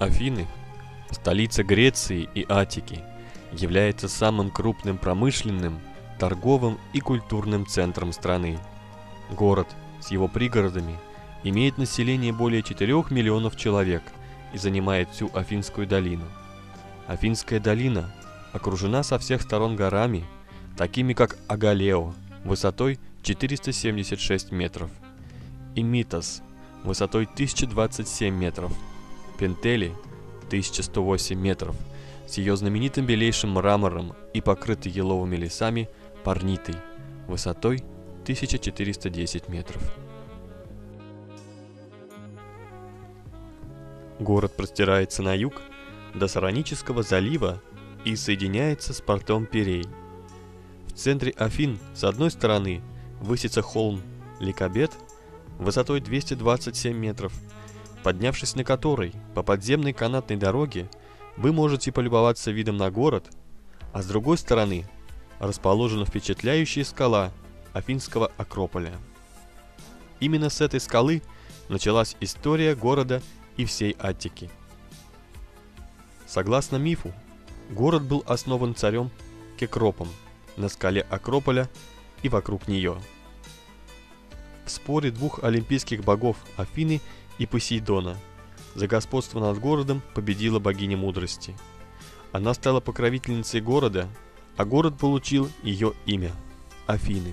Афины, столица Греции и Атики, является самым крупным промышленным, торговым и культурным центром страны. Город с его пригородами имеет население более 4 миллионов человек и занимает всю Афинскую долину. Афинская долина окружена со всех сторон горами, такими как Агалео высотой 476 метров и Митас высотой 1027 метров. Пентели 1108 метров с ее знаменитым белейшим мрамором и покрытой еловыми лесами Парнитой высотой 1410 метров. Город простирается на юг до Саронического залива и соединяется с портом Перей. В центре Афин с одной стороны высится холм Ликобет высотой 227 метров, поднявшись на который по подземной канатной дороге вы можете полюбоваться видом на город, а с другой стороны расположена впечатляющая скала Афинского Акрополя. Именно с этой скалы началась история города и всей Аттики. Согласно мифу, город был основан царем Кекропом на скале Акрополя и вокруг нее. В споре двух олимпийских богов Афины и Посейдона за господство над городом победила богиня мудрости. Она стала покровительницей города, а город получил ее имя – Афины.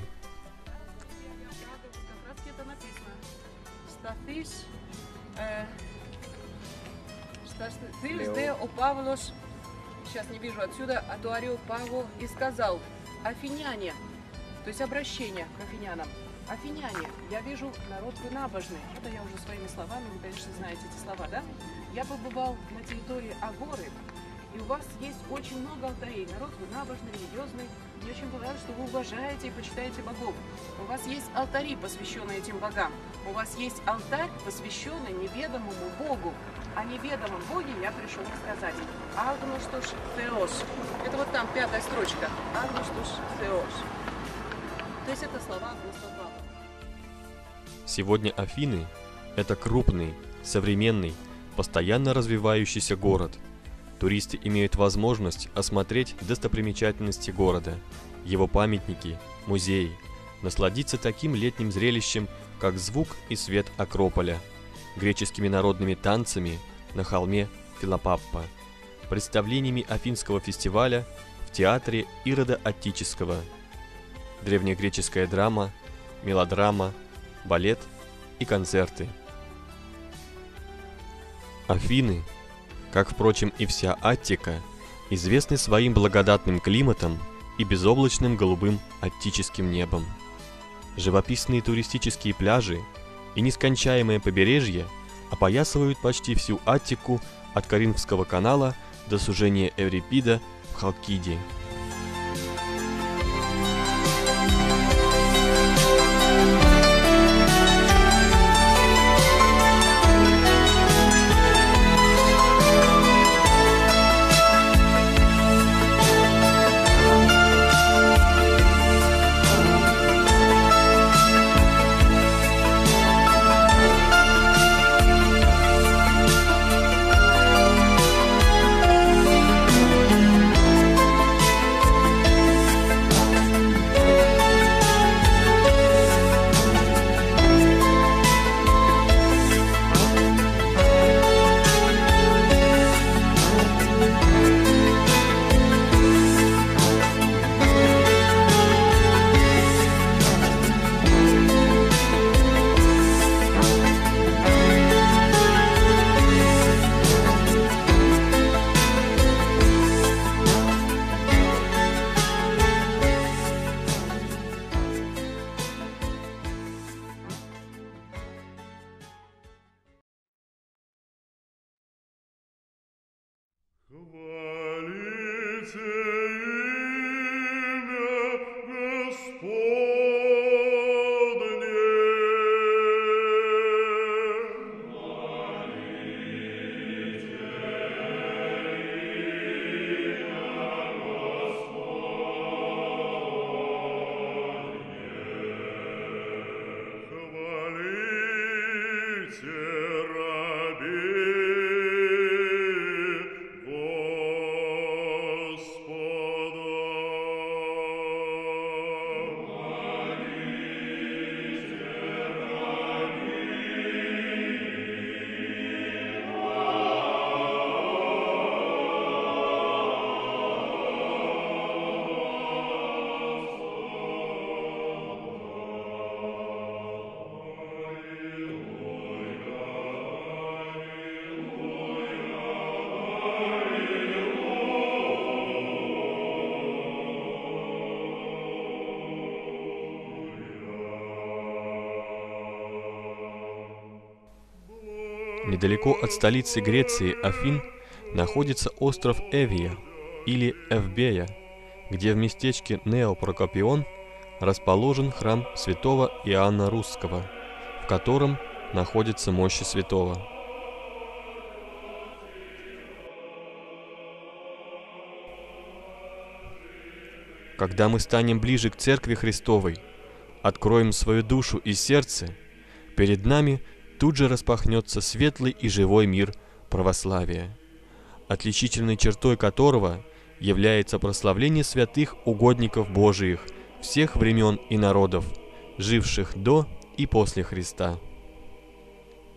Сейчас не вижу отсюда, а то орел Павел и сказал: афиняне, то есть обращение к афинянам. Афиняне, я вижу, народ вы набожный. Это я уже своими словами, вы, конечно, знаете эти слова, да? Я побывал на территории Агоры, и у вас есть очень много алтарей. Народ вы набожный, религиозный. Мне очень понравилось, что вы уважаете и почитаете богов. У вас есть алтари, посвященные этим богам. У вас есть алтарь, посвященный неведомому богу. О неведомом боге я пришел рассказать. Агностос Теос. Это вот там 5-я строчка. Агностос Теос. То есть это слова Агностоса. Сегодня Афины – это крупный, современный, постоянно развивающийся город. Туристы имеют возможность осмотреть достопримечательности города, его памятники, музеи, насладиться таким летним зрелищем, как звук и свет Акрополя, греческими народными танцами на холме Филопаппа, представлениями Афинского фестиваля в Театре Ирода Аттического, древнегреческая драма, мелодрама, балет и концерты. Афины, как, впрочем, и вся Аттика, известны своим благодатным климатом и безоблачным голубым аттическим небом. Живописные туристические пляжи и нескончаемое побережье опоясывают почти всю Аттику от Коринфского канала до сужения Еврипида в Халкиде. Недалеко от столицы Греции, Афин, находится остров Эвия, или Эвбея, где в местечке Неопрокопион расположен храм святого Иоанна Русского, в котором находятся мощи святого. Когда мы станем ближе к Церкви Христовой, откроем свою душу и сердце, перед нами – тут же распахнется светлый и живой мир православия, отличительной чертой которого является прославление святых угодников Божиих всех времен и народов, живших до и после Христа.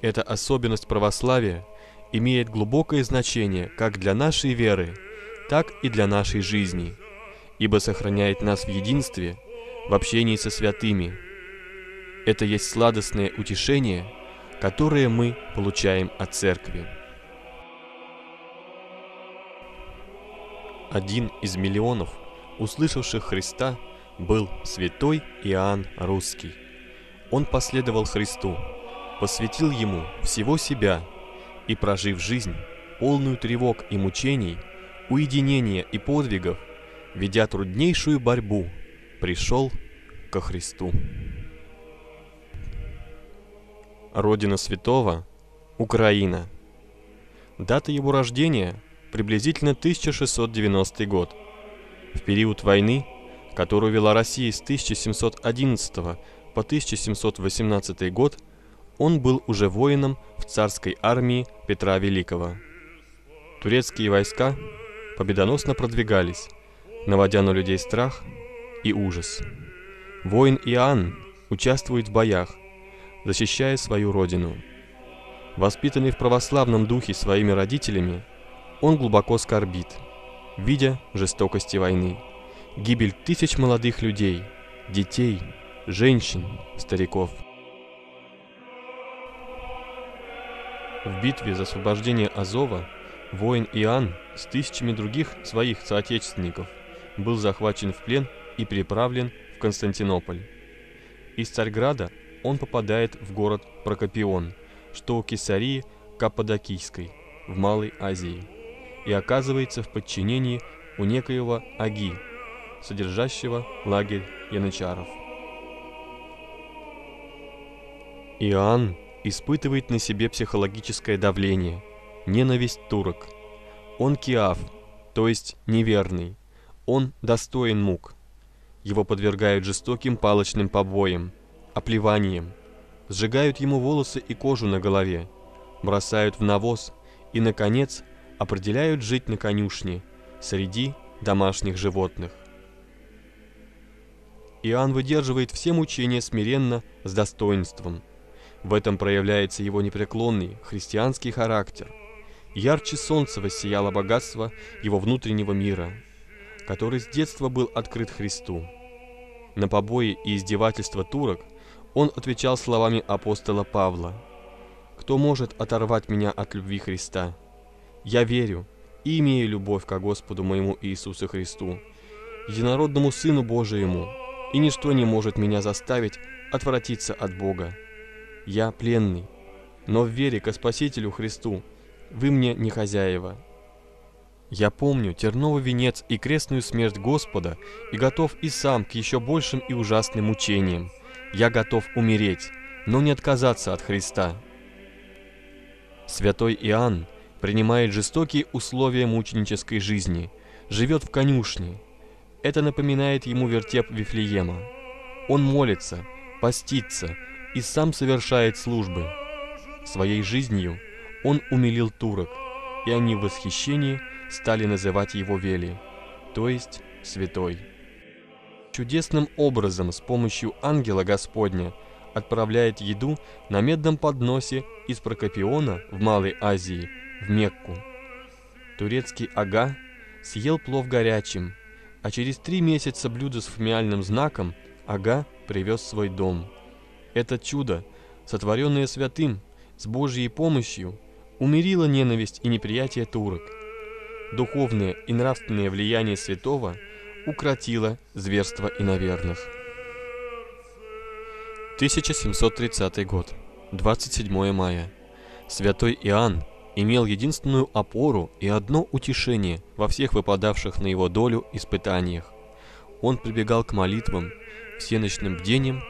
Эта особенность православия имеет глубокое значение как для нашей веры, так и для нашей жизни, ибо сохраняет нас в единстве, в общении со святыми. Это есть сладостное утешение, которые мы получаем от Церкви. Один из миллионов услышавших Христа был святой Иоанн Русский. Он последовал Христу, посвятил Ему всего себя и, прожив жизнь, полную тревог и мучений, уединения и подвигов, ведя труднейшую борьбу, пришел ко Христу. Родина святого – Украина. Дата его рождения – приблизительно 1690 год. В период войны, которую вела Россия с 1711 по 1718 год, он был уже воином в царской армии Петра Великого. Турецкие войска победоносно продвигались, наводя на людей страх и ужас. Воин Иоанн участвует в боях, защищая свою родину. Воспитанный в православном духе своими родителями, он глубоко скорбит, видя жестокости войны, гибель тысяч молодых людей, детей, женщин, стариков. В битве за освобождение Азова воин Иоанн с тысячами других своих соотечественников был захвачен в плен и переправлен в Константинополь. Из Царьграда он попадает в город Прокопион, что у Кесарии Каппадокийской, в Малой Азии, и оказывается в подчинении у некоего Аги, содержащего лагерь янычаров. Иоанн испытывает на себе психологическое давление, ненависть турок. Он киаф, то есть неверный, он достоин мук. Его подвергают жестоким палочным побоям, оплеванием, сжигают ему волосы и кожу на голове, бросают в навоз и, наконец, определяют жить на конюшне среди домашних животных. Иоанн выдерживает все мучения смиренно, с достоинством. В этом проявляется его непреклонный христианский характер. Ярче солнца воссияло богатство его внутреннего мира, который с детства был открыт Христу. На побои и издевательства турок он отвечал словами апостола Павла: «Кто может оторвать меня от любви Христа? Я верю и имею любовь ко Господу моему Иисусу Христу, единородному Сыну Божиему, и ничто не может меня заставить отвратиться от Бога. Я пленный, но в вере ко Спасителю Христу вы мне не хозяева». Я помню терновый венец и крестную смерть Господа и готов и сам к еще большим и ужасным мучениям. Я готов умереть, но не отказаться от Христа». Святой Иоанн принимает жестокие условия мученической жизни, живет в конюшне. Это напоминает ему вертеп Вифлеема. Он молится, постится и сам совершает службы. Своей жизнью он умилил турок, и они в восхищении стали называть его Вели, то есть святой. Чудесным образом с помощью ангела Господня отправляет еду на медном подносе из Прокопиона в Малой Азии в Мекку. Турецкий ага съел плов горячим, а через 3 месяца блюдо с фмиальным знаком ага привез в свой дом. Это чудо, сотворенное святым с Божьей помощью, умерило ненависть и неприятие турок. Духовное и нравственное влияние святого укротило зверство иноверных. 1730 год, 27 мая. Святой Иоанн имел единственную опору и одно утешение во всех выпадавших на его долю испытаниях. Он прибегал к молитвам, всеночным бдениям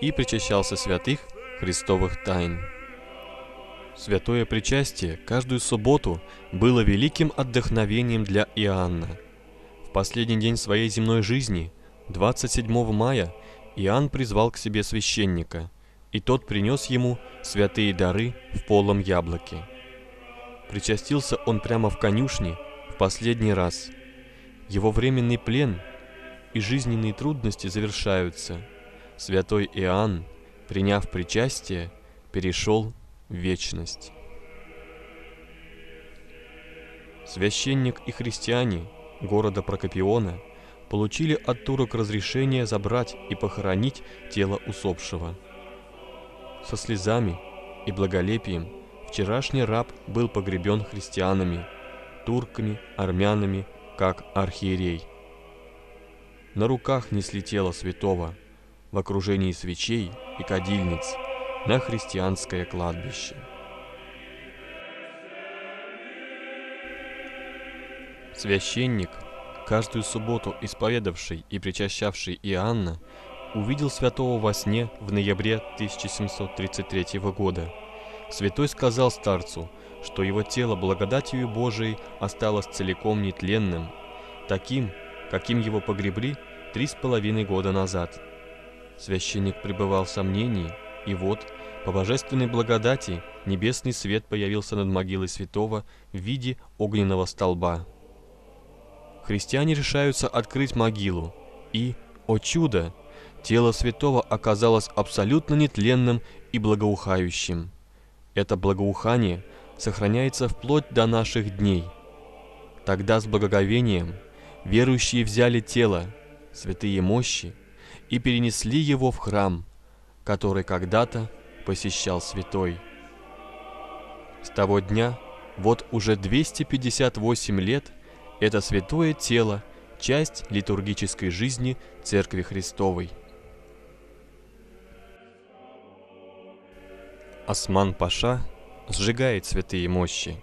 и причащался святых Христовых тайн. Святое причастие каждую субботу было великим отдохновением для Иоанна. В последний день своей земной жизни, 27 мая, Иоанн призвал к себе священника, и тот принес ему святые дары в полом яблоке. Причастился он прямо в конюшне в последний раз. Его временный плен и жизненные трудности завершаются. Святой Иоанн, приняв причастие, перешел в вечность. Священник и христиане города Прокопиона получили от турок разрешение забрать и похоронить тело усопшего. Со слезами и благолепием вчерашний раб был погребен христианами, турками, армянами, как архиерей. На руках несли тело святого в окружении свечей и кадильниц на христианское кладбище. Священник, каждую субботу исповедавший и причащавший Иоанна, увидел святого во сне в ноябре 1733 года. Святой сказал старцу, что его тело благодатью Божией осталось целиком нетленным, таким, каким его погребли 3,5 года назад. Священник пребывал в сомнении, и вот, по божественной благодати, небесный свет появился над могилой святого в виде огненного столба. Христиане решаются открыть могилу, и, о чудо, тело святого оказалось абсолютно нетленным и благоухающим. Это благоухание сохраняется вплоть до наших дней. Тогда с благоговением верующие взяли тело, святые мощи, и перенесли его в храм, который когда-то посещал святой. С того дня, вот уже 258 лет, это святое тело – часть литургической жизни Церкви Христовой. Осман-паша сжигает святые мощи.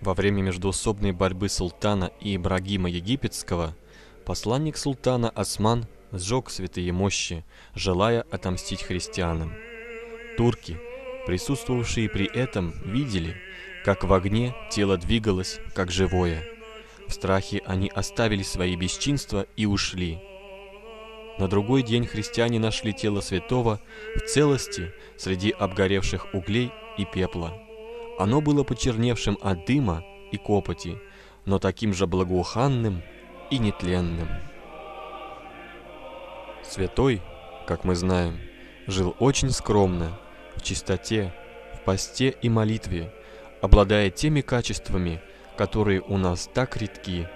Во время междоусобной борьбы султана и Ибрагима Египетского посланник султана Осман сжег святые мощи, желая отомстить христианам. Турки, присутствовавшие при этом, видели, как в огне тело двигалось, как живое. В страхе они оставили свои бесчинства и ушли. На другой день христиане нашли тело святого в целости среди обгоревших углей и пепла. Оно было почерневшим от дыма и копоти, но таким же благоуханным и нетленным. Святой, как мы знаем, жил очень скромно, в чистоте, в посте и молитве, обладая теми качествами, которые у нас так редки.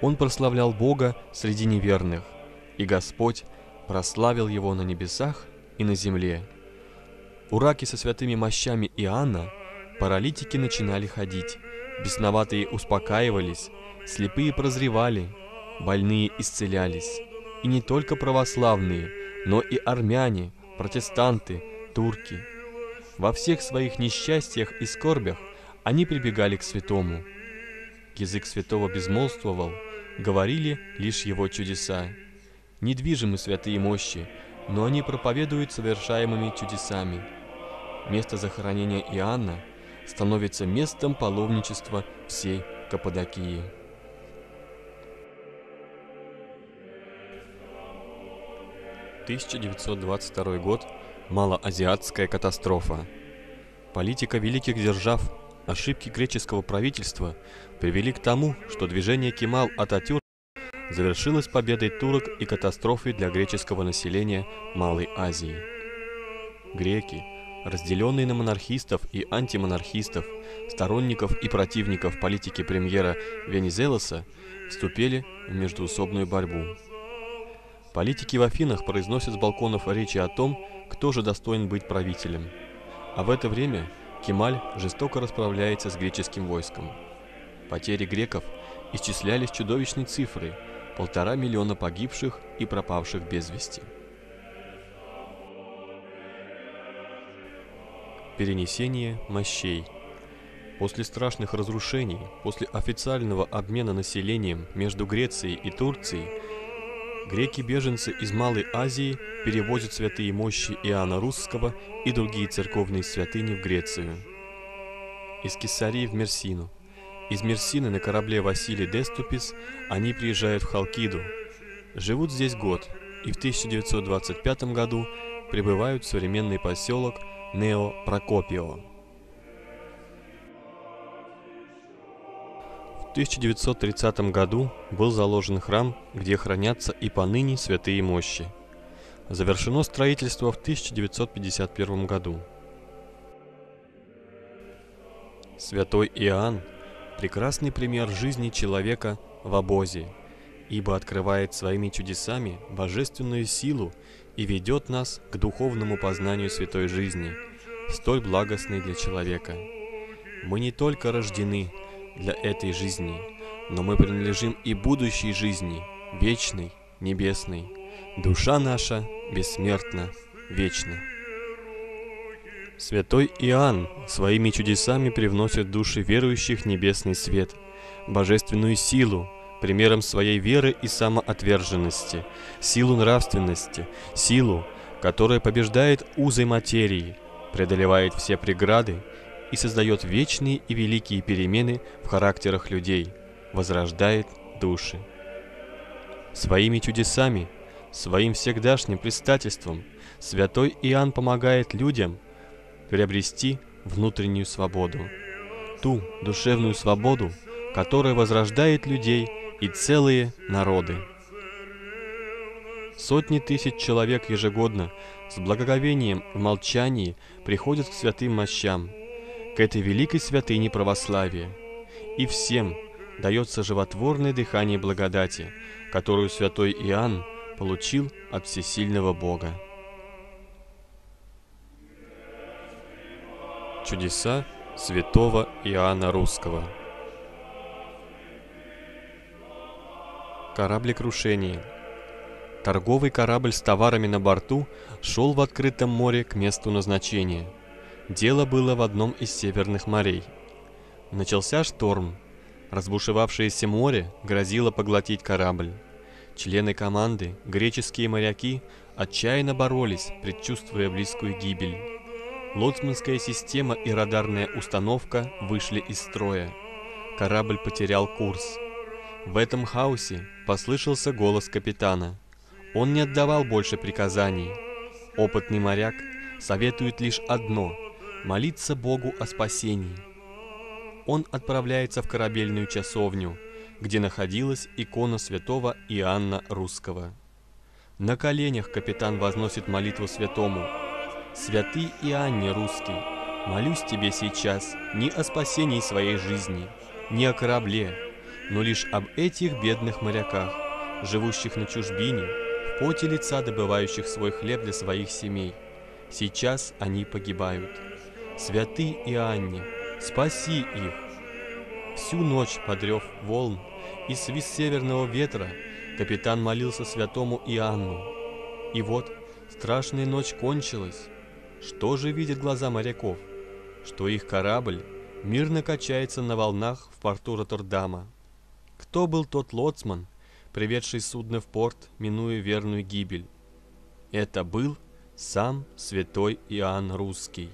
Он прославлял Бога среди неверных, и Господь прославил его на небесах и на земле. У раки со святыми мощами Иоанна паралитики начинали ходить, бесноватые успокаивались, слепые прозревали, больные исцелялись. И не только православные, но и армяне, протестанты, турки. Во всех своих несчастьях и скорбях они прибегали к святому. язык святого безмолвствовал, говорили лишь его чудеса. Недвижимы святые мощи, но они проповедуют совершаемыми чудесами. Место захоронения Иоанна становится местом паломничества всей Каппадокии. В 1922 год. Малоазиатская катастрофа. Политика великих держав, ошибки греческого правительства привели к тому, что движение Кемаль-Ататюрк завершилось победой турок и катастрофой для греческого населения Малой Азии. Греки, разделенные на монархистов и антимонархистов, сторонников и противников политики премьера Венизелоса, вступили в междуусобную борьбу. Политики в Афинах произносят с балконов речи о том, кто же достоин быть правителем. А в это время Кемаль жестоко расправляется с греческим войском. Потери греков исчислялись чудовищной цифрой – 1,5 миллиона погибших и пропавших без вести. Перенесение мощей. После страшных разрушений, после официального обмена населением между Грецией и Турцией, греки-беженцы из Малой Азии перевозят святые мощи Иоанна Русского и другие церковные святыни в Грецию. Из Кесарии в Мерсину. Из Мерсины на корабле Василий Деступис они приезжают в Халкиду, живут здесь год и в 1925 году прибывают в современный поселок Неопрокопио. В 1930 году был заложен храм, где хранятся и поныне святые мощи. Завершено строительство в 1951 году. Святой Иоанн – прекрасный пример жизни человека в обозе, ибо открывает своими чудесами божественную силу и ведет нас к духовному познанию святой жизни, столь благостной для человека. Мы не только рождены для этой жизни, но мы принадлежим и будущей жизни, вечной, небесной. Душа наша бессмертна, вечна. Святой Иоанн своими чудесами привносит в души верующих небесный свет, божественную силу, примером своей веры и самоотверженности, силу нравственности, силу, которая побеждает узы материи, преодолевает все преграды и создает вечные и великие перемены в характерах людей, возрождает души. Своими чудесами, своим всегдашним предстательством святой Иоанн помогает людям приобрести внутреннюю свободу, ту душевную свободу, которая возрождает людей и целые народы. Сотни тысяч человек ежегодно с благоговением в молчании приходят к святым мощам, к этой великой святыне православия, и всем дается животворное дыхание благодати, которую святой Иоанн получил от всесильного Бога. Чудеса святого Иоанна Русского. Кораблекрушение. Торговый корабль с товарами на борту шел в открытом море к месту назначения. Дело было в одном из северных морей. Начался шторм. Разбушевавшееся море грозило поглотить корабль. Члены команды, греческие моряки, отчаянно боролись, предчувствуя близкую гибель. Лоцманская система и радарная установка вышли из строя. Корабль потерял курс. В этом хаосе послышался голос капитана. Он не отдавал больше приказаний. Опытный моряк советует лишь одно – молиться Богу о спасении. Он отправляется в корабельную часовню, где находилась икона святого Иоанна Русского. На коленях капитан возносит молитву святому: «Святый Иоанне Русский, молюсь тебе сейчас не о спасении своей жизни, не о корабле, но лишь об этих бедных моряках, живущих на чужбине, в поте лица добывающих свой хлеб для своих семей. Сейчас они погибают. Святый Иоанне, спаси их!» Всю ночь под рев волн и свист северного ветра капитан молился святому Иоанну. И вот страшная ночь кончилась. Что же видят глаза моряков? Что их корабль мирно качается на волнах в порту Роттердама. Кто был тот лоцман, приведший судно в порт, минуя верную гибель? Это был сам святой Иоанн Русский.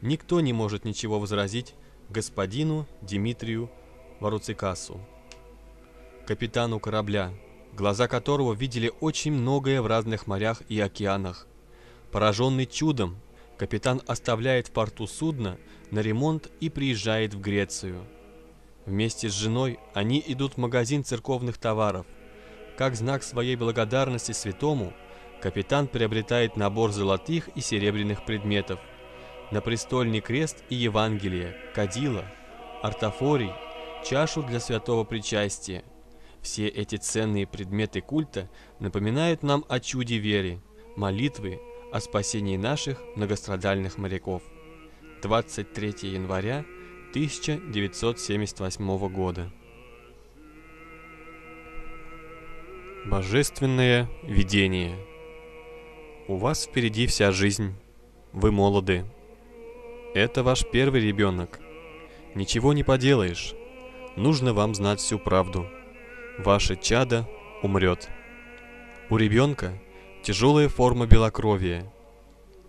Никто не может ничего возразить господину Димитрию Варуцикасу, капитану корабля, глаза которого видели очень многое в разных морях и океанах. Пораженный чудом, капитан оставляет в порту судно на ремонт и приезжает в Грецию. Вместе с женой они идут в магазин церковных товаров. Как знак своей благодарности святому, капитан приобретает набор золотых и серебряных предметов: напрестольный крест и Евангелие, кадила, артафорий, чашу для святого причастия. Все эти ценные предметы культа напоминают нам о чуде веры, молитвы, о спасении наших многострадальных моряков. 23 января 1978 года. Божественное видение. У вас впереди вся жизнь. Вы молоды. Это ваш первый ребенок. Ничего не поделаешь. Нужно вам знать всю правду. Ваше чадо умрет. У ребенка тяжелая форма белокровия.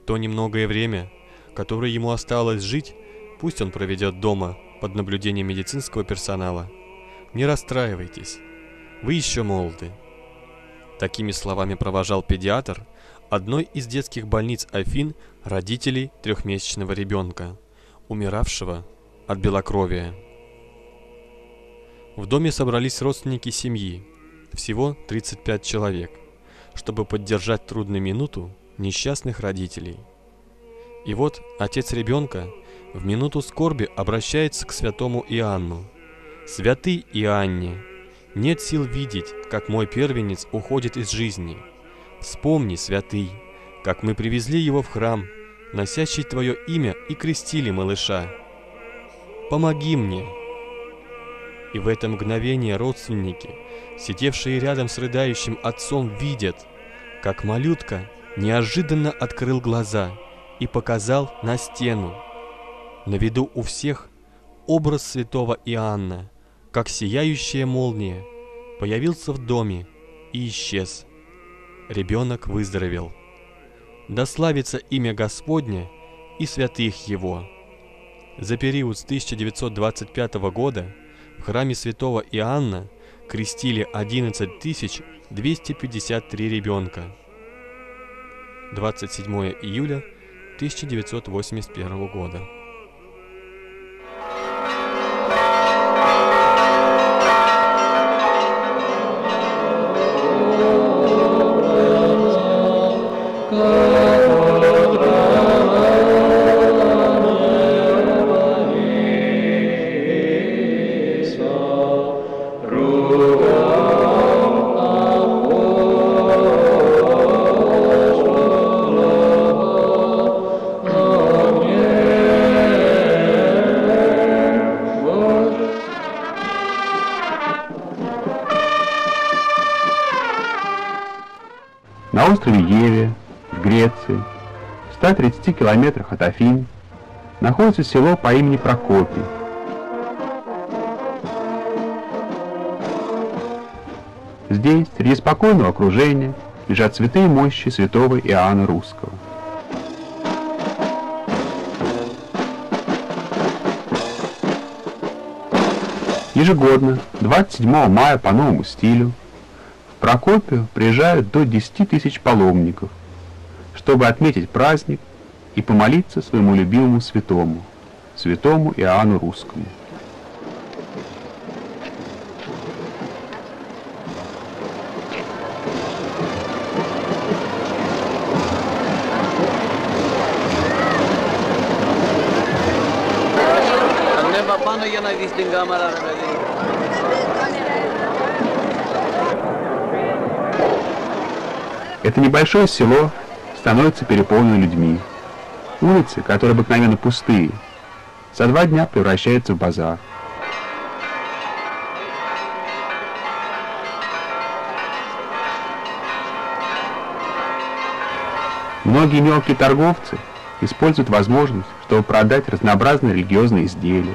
То немногое время, которое ему осталось жить, пусть он проведет дома под наблюдением медицинского персонала. Не расстраивайтесь. Вы еще молоды. Такими словами провожал педиатр одной из детских больниц Афин родителей трехмесячного ребенка, умиравшего от белокровия. В доме собрались родственники семьи, всего 35 человек, чтобы поддержать трудную минуту несчастных родителей. И вот отец ребенка в минуту скорби обращается к святому Иоанну. «Святый Иоанне, нет сил видеть, как мой первенец уходит из жизни. Вспомни, святый, как мы привезли его в храм, носящий твое имя, и крестили малыша. Помоги мне!» И в это мгновение родственники, сидевшие рядом с рыдающим отцом, видят, как малютка неожиданно открыл глаза и показал на стену. На виду у всех образ святого Иоанна, как сияющая молния, появился в доме и исчез. Ребенок выздоровел. Да славится имя Господне и святых его. За период с 1925 года в храме святого Иоанна крестили 11 253 ребенка. 27 июля 1981 года. На острове Еве, в Греции, в 130 километрах от Афин, находится село по имени Прокопий. Здесь, среди спокойного окружения, лежат святые мощи святого Иоанна Русского. Ежегодно, 27 мая по новому стилю, в Прокопию приезжают до 10 тысяч паломников, чтобы отметить праздник и помолиться своему любимому святому, святому Иоанну Русскому. Это небольшое село становится переполнено людьми. Улицы, которые обыкновенно пустые, за 2 дня превращаются в базар. Многие мелкие торговцы используют возможность, чтобы продать разнообразные религиозные изделия.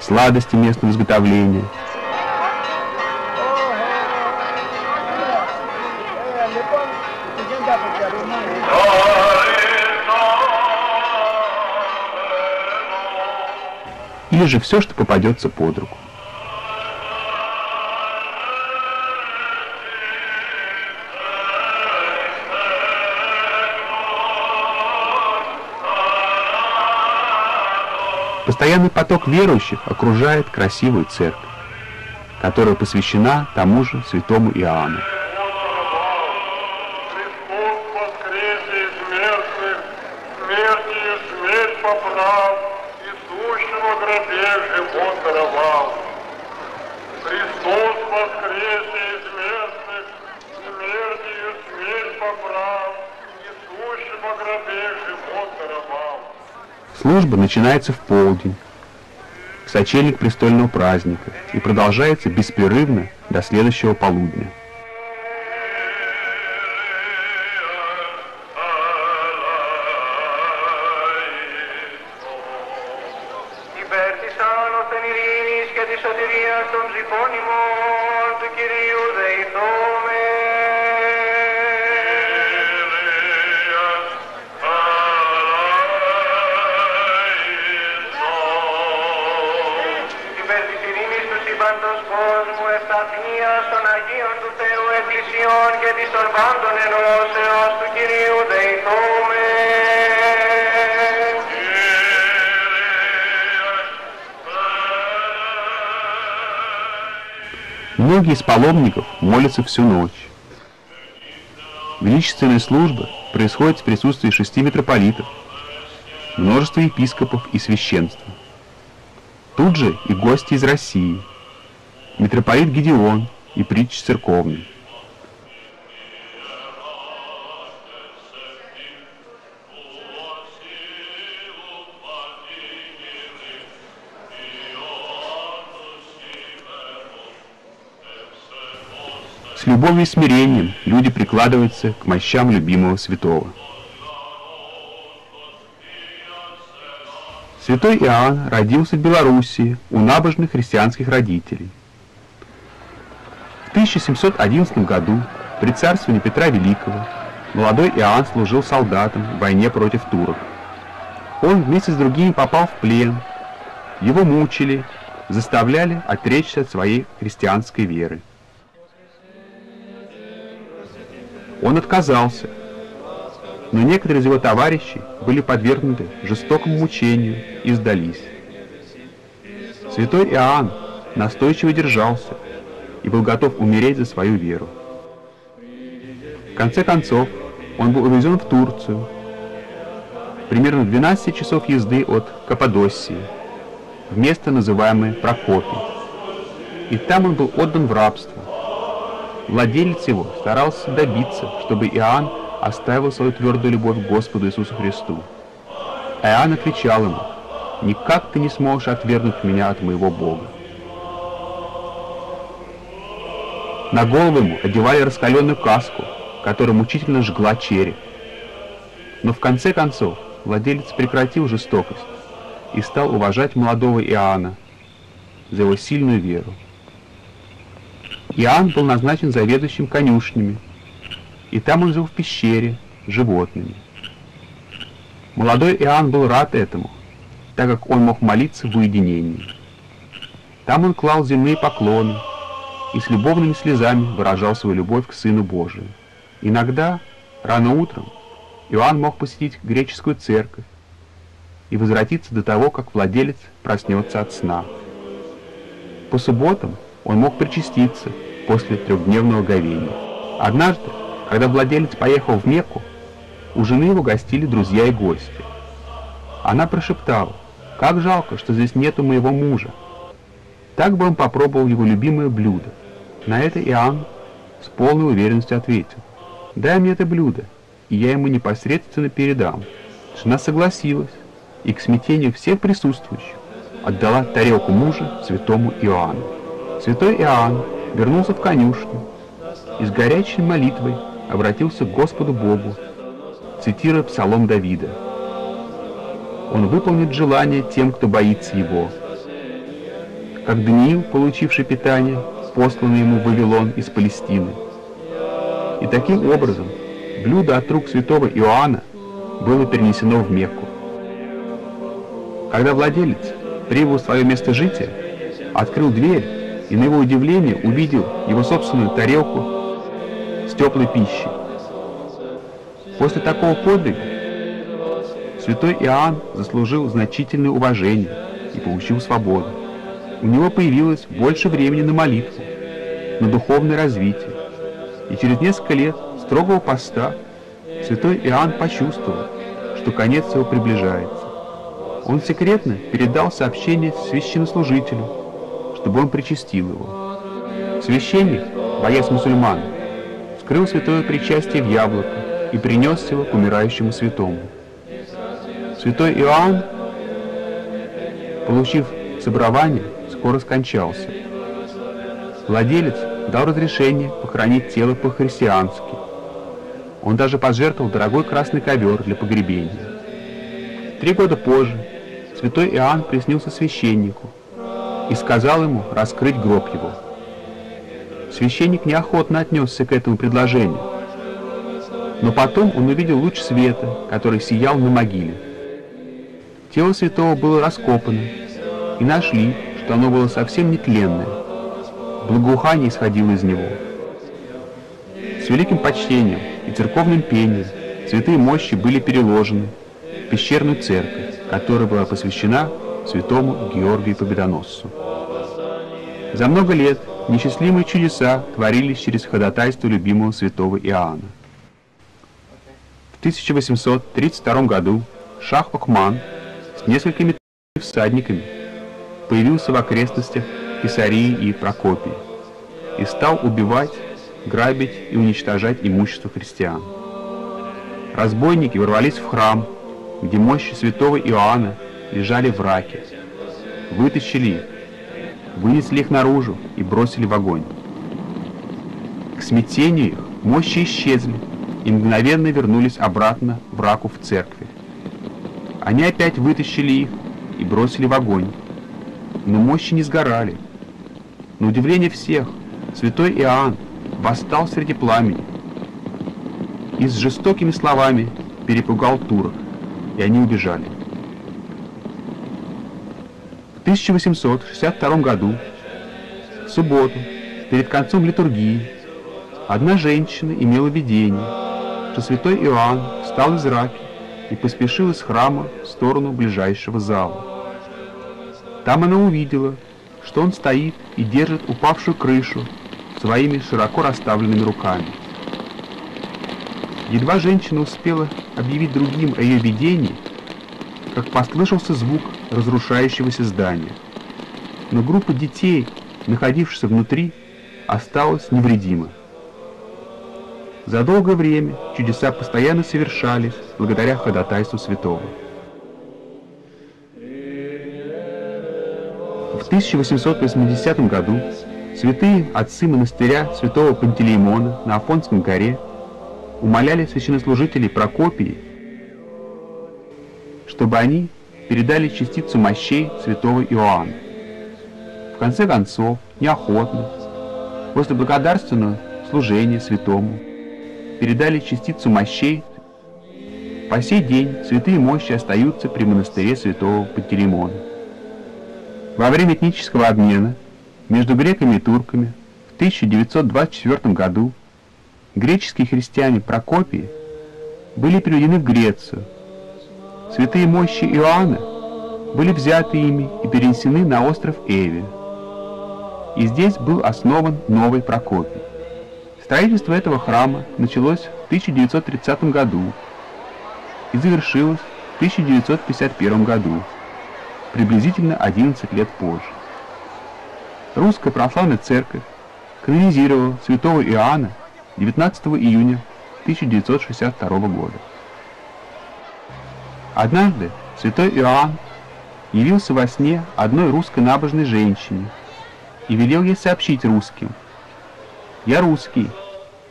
Сладости местного изготовления. Или же все, что попадется под руку. Постоянный поток верующих окружает красивую церковь, которая посвящена тому же святому Иоанну. Служба начинается в полдень, в сочельник престольного праздника, и продолжается беспрерывно до следующего полудня. Многие из паломников молятся всю ночь. Величественная служба происходит в присутствии 6 митрополитов, множества епископов и священства. Тут же и гости из России, митрополит Гедеон и притч церковный. С любовью и смирением люди прикладываются к мощам любимого святого. Святой Иоанн родился в Белоруссии у набожных христианских родителей. В 1711 году при царствовании Петра Великого молодой Иоанн служил солдатом в войне против турок. Он вместе с другими попал в плен, его мучили, заставляли отречься от своей христианской веры. Он отказался, но некоторые из его товарищей были подвергнуты жестокому мучению и сдались. Святой Иоанн настойчиво держался и был готов умереть за свою веру. В конце концов, он был увезен в Турцию, примерно 12 часов езды от Каппадокии, в место, называемое Прокопий, и там он был отдан в рабство. Владелец его старался добиться, чтобы Иоанн оставил свою твердую любовь к Господу Иисусу Христу. Иоанн отвечал ему: «Никак ты не сможешь отвергнуть меня от моего Бога». На голову ему одевали раскаленную каску, которая мучительно жгла череп. Но в конце концов владелец прекратил жестокость и стал уважать молодого Иоанна за его сильную веру. Иоанн был назначен заведующим конюшнями, и там он жил в пещере с животными. Молодой Иоанн был рад этому, так как он мог молиться в уединении. Там он клал земные поклоны и с любовными слезами выражал свою любовь к Сыну Божию. Иногда, рано утром, Иоанн мог посетить греческую церковь и возвратиться до того, как владелец проснется от сна. По субботам он мог причаститься после трехдневного говения. Однажды, когда владелец поехал в Мекку, у жены его гостили друзья и гости. Она прошептала: «Как жалко, что здесь нету моего мужа. Так бы он попробовал его любимое блюдо». На это Иоанн с полной уверенностью ответил: «Дай мне это блюдо, и я ему непосредственно передам, Жена согласилась и к смятению всех присутствующих отдала тарелку мужа святому Иоанну. Святой Иоанн вернулся в конюшню и с горячей молитвой обратился к Господу Богу, цитируя псалом Давида. Он выполнит желание тем, кто боится его. Как Даниил, получивший питание, посланный ему в Вавилон из Палестины. И таким образом блюдо от рук святого Иоанна было перенесено в Мекку. Когда владелец прибыл в свое место жития, открыл дверь и на его удивление увидел его собственную тарелку с теплой пищей. После такого подвига святой Иоанн заслужил значительное уважение и получил свободу. У него появилось больше времени на молитву, на духовное развитие. И через несколько лет строгого поста святой Иоанн почувствовал, что конец его приближается. Он секретно передал сообщение священнослужителю, чтобы он причастил его. Священник, боясь мусульман, вскрыл святое причастие в яблоко и принес его к умирающему святому. Святой Иоанн, получив собрование, скоро скончался. Владелец дал разрешение похоронить тело по-христиански. Он даже пожертвовал дорогой красный ковер для погребения. 3 года позже святой Иоанн приснился священнику и сказал ему раскрыть гроб его. Священник неохотно отнесся к этому предложению, но потом он увидел луч света, который сиял на могиле. Тело святого было раскопано, и нашли, что оно было совсем нетленное. Благоухание исходило из него. С великим почтением и церковным пением святые мощи были переложены в пещерную церковь, которая была посвящена святому Георгию Победоносцу. За много лет несчастливые чудеса творились через ходатайство любимого святого Иоанна. В 1832 году Шах-Окман с несколькими всадниками появился в окрестностях Кесарии и Прокопии и стал убивать, грабить и уничтожать имущество христиан. Разбойники ворвались в храм, где мощи святого Иоанна лежали в раке, вытащили их, вынесли их наружу и бросили в огонь. К смятению их мощи исчезли и мгновенно вернулись обратно в раку в церкви. Они опять вытащили их и бросили в огонь, но мощи не сгорали. На удивление всех, святой Иоанн восстал среди пламени и с жестокими словами перепугал турок, и они убежали. В 1862 году, в субботу, перед концом литургии, одна женщина имела видение, что святой Иоанн встал из раки и поспешил из храма в сторону ближайшего зала. Там она увидела, что он стоит и держит упавшую крышу своими широко расставленными руками. Едва женщина успела объявить другим о ее видении, как послышался звук разрушающегося здания. Но группа детей, находившихся внутри, осталась невредима. За долгое время чудеса постоянно совершались благодаря ходатайству святого. В 1880 году святые отцы монастыря святого Пантелеймона на Афонском горе умоляли священнослужителей Прокопии, чтобы они передали частицу мощей святого Иоанна. В конце концов, неохотно, после благодарственного служения святому, передали частицу мощей. По сей день святые мощи остаются при монастыре святого Пантелеймона. Во время этнического обмена между греками и турками в 1924 году греческие христиане Прокопии были переведены в Грецию. Святые мощи Иоанна были взяты ими и перенесены на остров Эвия. И здесь был основан новый Прокопий. Строительство этого храма началось в 1930 году и завершилось в 1951 году. Приблизительно 11 лет позже. Русская православная церковь канонизировала святого Иоанна 19 июня 1962 года. Однажды святой Иоанн явился во сне одной русской набожной женщине и велел ей сообщить русским: «Я русский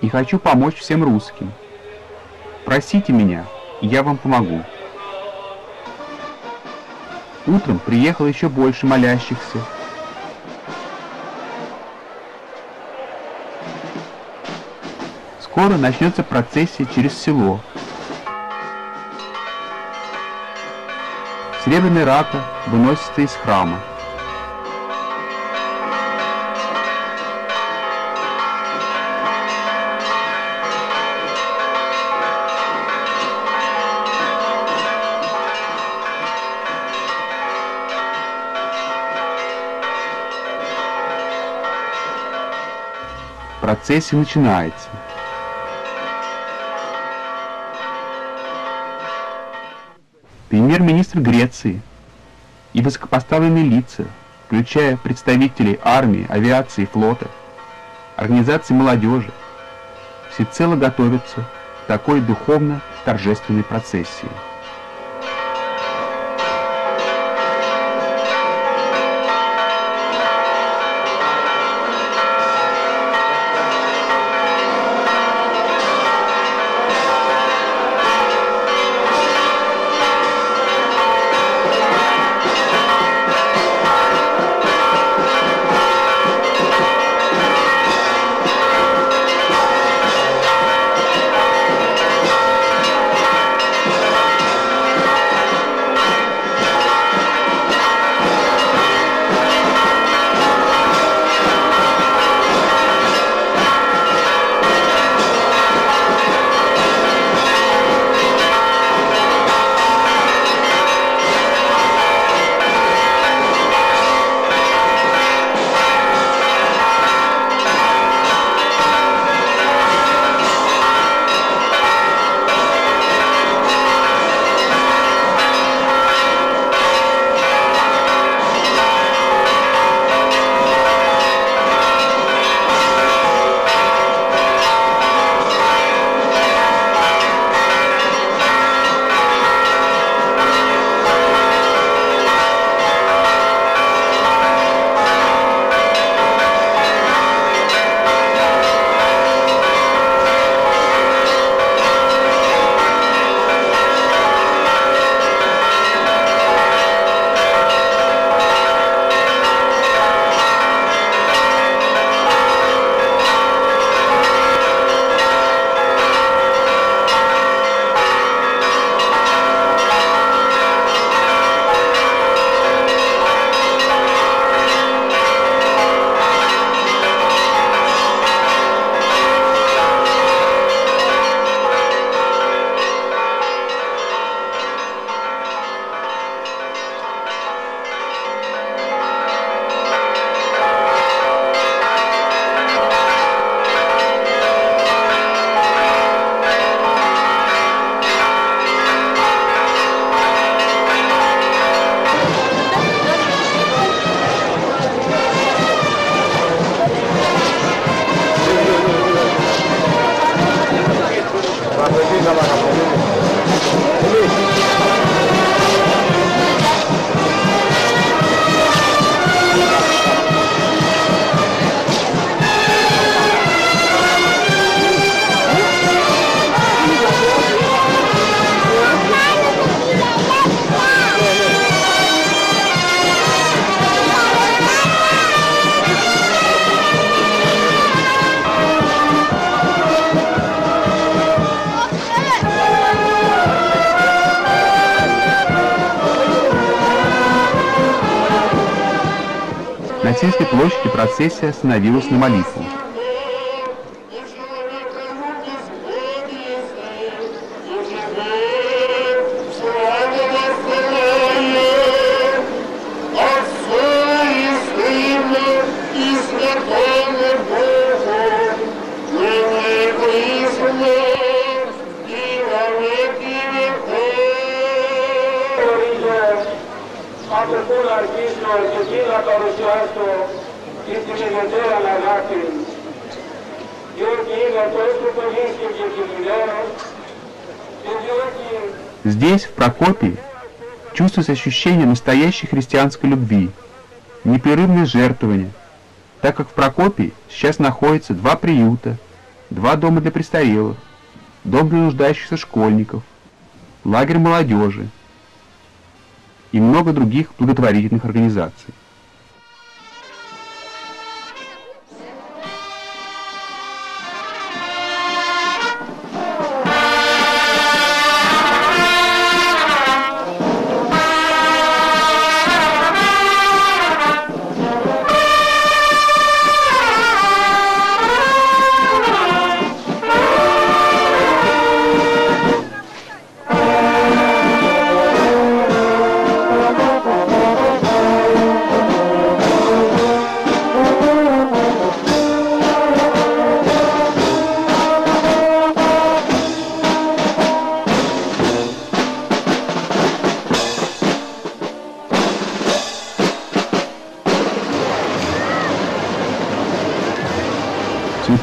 и хочу помочь всем русским. Просите меня, и я вам помогу». Утром приехало еще больше молящихся. Скоро начнется процессия через село. Серебряная рака выносится из храма. Процессия начинается. Премьер-министр Греции и высокопоставленные лица, включая представителей армии, авиации, флота, организации молодежи, всецело готовятся к такой духовно-торжественной процессии. Сельской площади процессия остановилась на молитву. Здесь, в Прокопии, чувствуется ощущение настоящей христианской любви, непрерывное жертвование, так как в Прокопии сейчас находятся 2 приюта, 2 дома для престарелых, дом для нуждающихся школьников, лагерь молодежи и много других благотворительных организаций.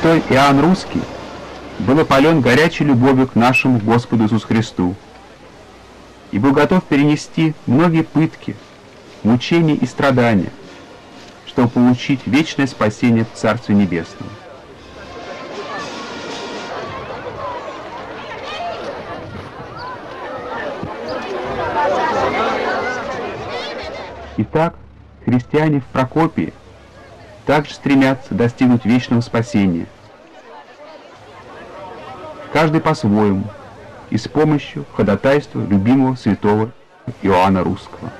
Святой Иоанн Русский был опален горячей любовью к нашему Господу Иисусу Христу и был готов перенести многие пытки, мучения и страдания, чтобы получить вечное спасение в Царстве Небесном. Итак, христиане в Прокопии также стремятся достигнуть вечного спасения, каждый по-своему и с помощью ходатайства любимого святого Иоанна Русского.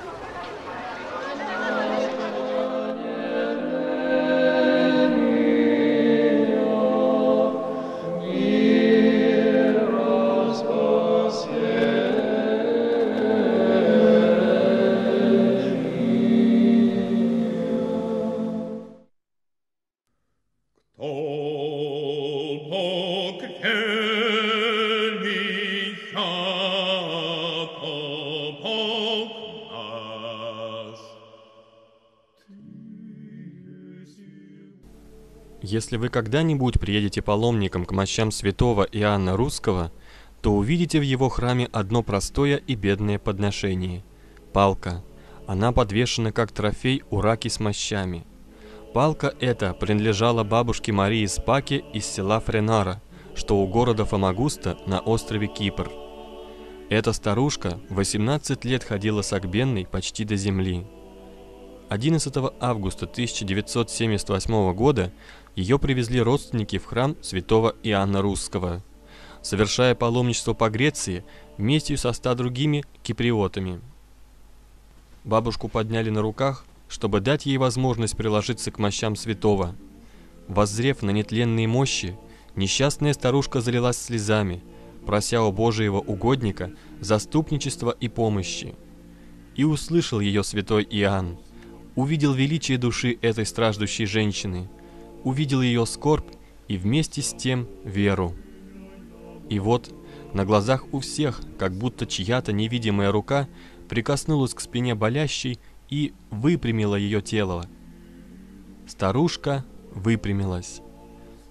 Если вы когда-нибудь приедете паломником к мощам святого Иоанна Русского, то увидите в его храме одно простое и бедное подношение – палка. Она подвешена как трофей у раки с мощами. Палка эта принадлежала бабушке Марии Спаке из села Френара, что у города Фамагуста на острове Кипр. Эта старушка 18 лет ходила согбенной почти до земли. 11 августа 1978 года ее привезли родственники в храм святого Иоанна Русского. Совершая паломничество по Греции, вместе со 100 другими киприотами. Бабушку подняли на руках, чтобы дать ей возможность приложиться к мощам святого. Воззрев на нетленные мощи, несчастная старушка залилась слезами, прося у Божьего угодника заступничества и помощи. И услышал ее святой Иоанн. Увидел величие души этой страждущей женщины, увидел ее скорбь и вместе с тем веру. И вот, на глазах у всех, как будто чья-то невидимая рука прикоснулась к спине болящей и выпрямила ее тело. Старушка выпрямилась.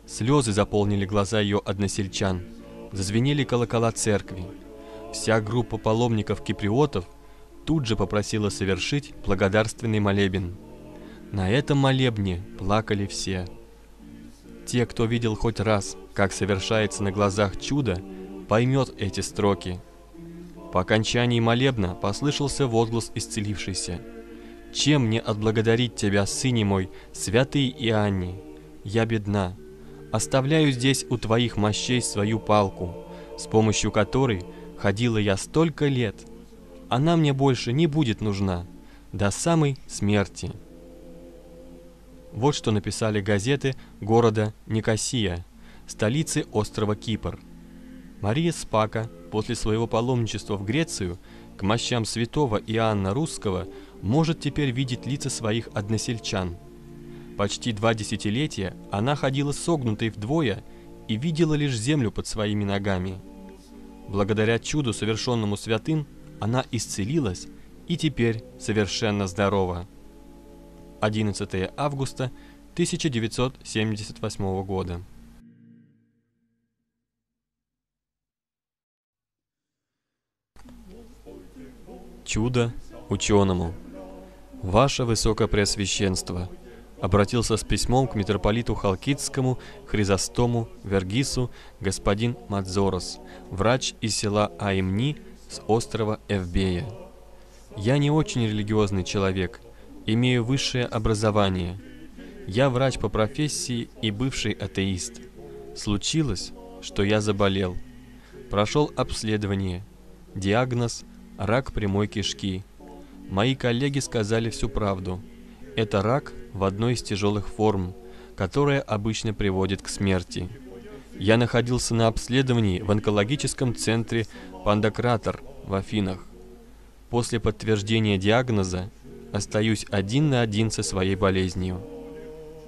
Слезы заполнили глаза ее односельчан, зазвенели колокола церкви. Вся группа паломников-киприотов тут же попросила совершить благодарственный молебен. На этом молебне плакали все. Те, кто видел хоть раз, как совершается на глазах чудо, поймет эти строки. По окончании молебна послышался возглас исцелившийся. «Чем мне отблагодарить тебя, сыне мой, святый Иоанне? Я бедна. Оставляю здесь у твоих мощей свою палку, с помощью которой ходила я столько лет. Она мне больше не будет нужна, до самой смерти». Вот что написали газеты города Никосия, столицы острова Кипр. Мария Спака после своего паломничества в Грецию к мощам святого Иоанна Русского может теперь видеть лица своих односельчан. Почти 2 десятилетия она ходила согнутой вдвое и видела лишь землю под своими ногами. Благодаря чуду, совершенному святым, она исцелилась и теперь совершенно здорова. 11 августа 1978 года. Чудо ученому. Ваше Высокопреосвященство, обратился с письмом к митрополиту Халкидскому Хризостому Вергису господин Мадзорос, врач из села Аимни с острова Эвбея. Я не очень религиозный человек, имею высшее образование. Я врач по профессии и бывший атеист. Случилось, что я заболел. Прошел обследование. Диагноз – рак прямой кишки. Мои коллеги сказали всю правду. Это рак в одной из тяжелых форм, которая обычно приводит к смерти. Я находился на обследовании в онкологическом центре Пандакратор в Афинах. После подтверждения диагноза остаюсь один на один со своей болезнью.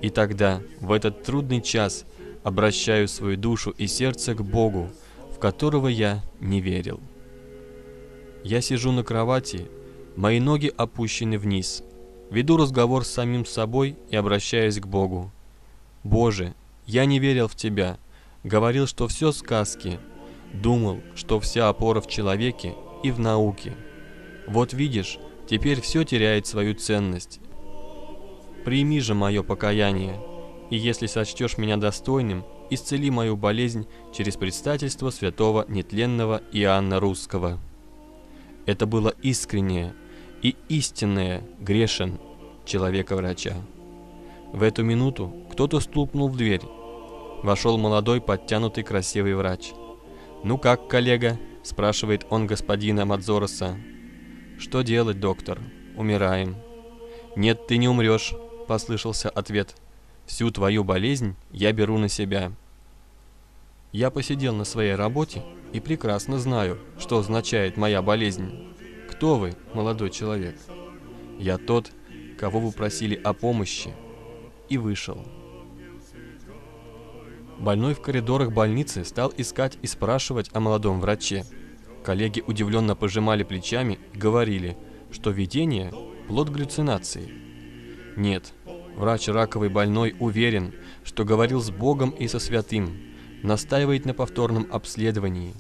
И тогда, в этот трудный час, обращаю свою душу и сердце к Богу, в которого я не верил. Я сижу на кровати, мои ноги опущены вниз, веду разговор с самим собой и обращаюсь к Богу. «Боже, я не верил в Тебя, говорил, что все сказки, думал, что вся опора в человеке и в науке. Вот видишь, теперь все теряет свою ценность. Прими же мое покаяние, и если сочтешь меня достойным, исцели мою болезнь через предстательство святого нетленного Иоанна Русского». Это было искреннее и истинное грешен человека-врача. В эту минуту кто-то стукнул в дверь. Вошел молодой, подтянутый, красивый врач. «Ну как, коллега?» – спрашивает он господина Мадзороса. «Что делать, доктор? Умираем». «Нет, ты не умрешь», – послышался ответ. «Всю твою болезнь я беру на себя». Я посидел на своей работе и прекрасно знаю, что означает моя болезнь. Кто вы, молодой человек? Я тот, кого вы просили о помощи. И вышел. Больной в коридорах больницы стал искать и спрашивать о молодом враче. Коллеги удивленно пожимали плечами и говорили, что видение – плод галлюцинации. Нет, врач раковый больной уверен, что говорил с Богом и со святым, настаивает на повторном обследовании.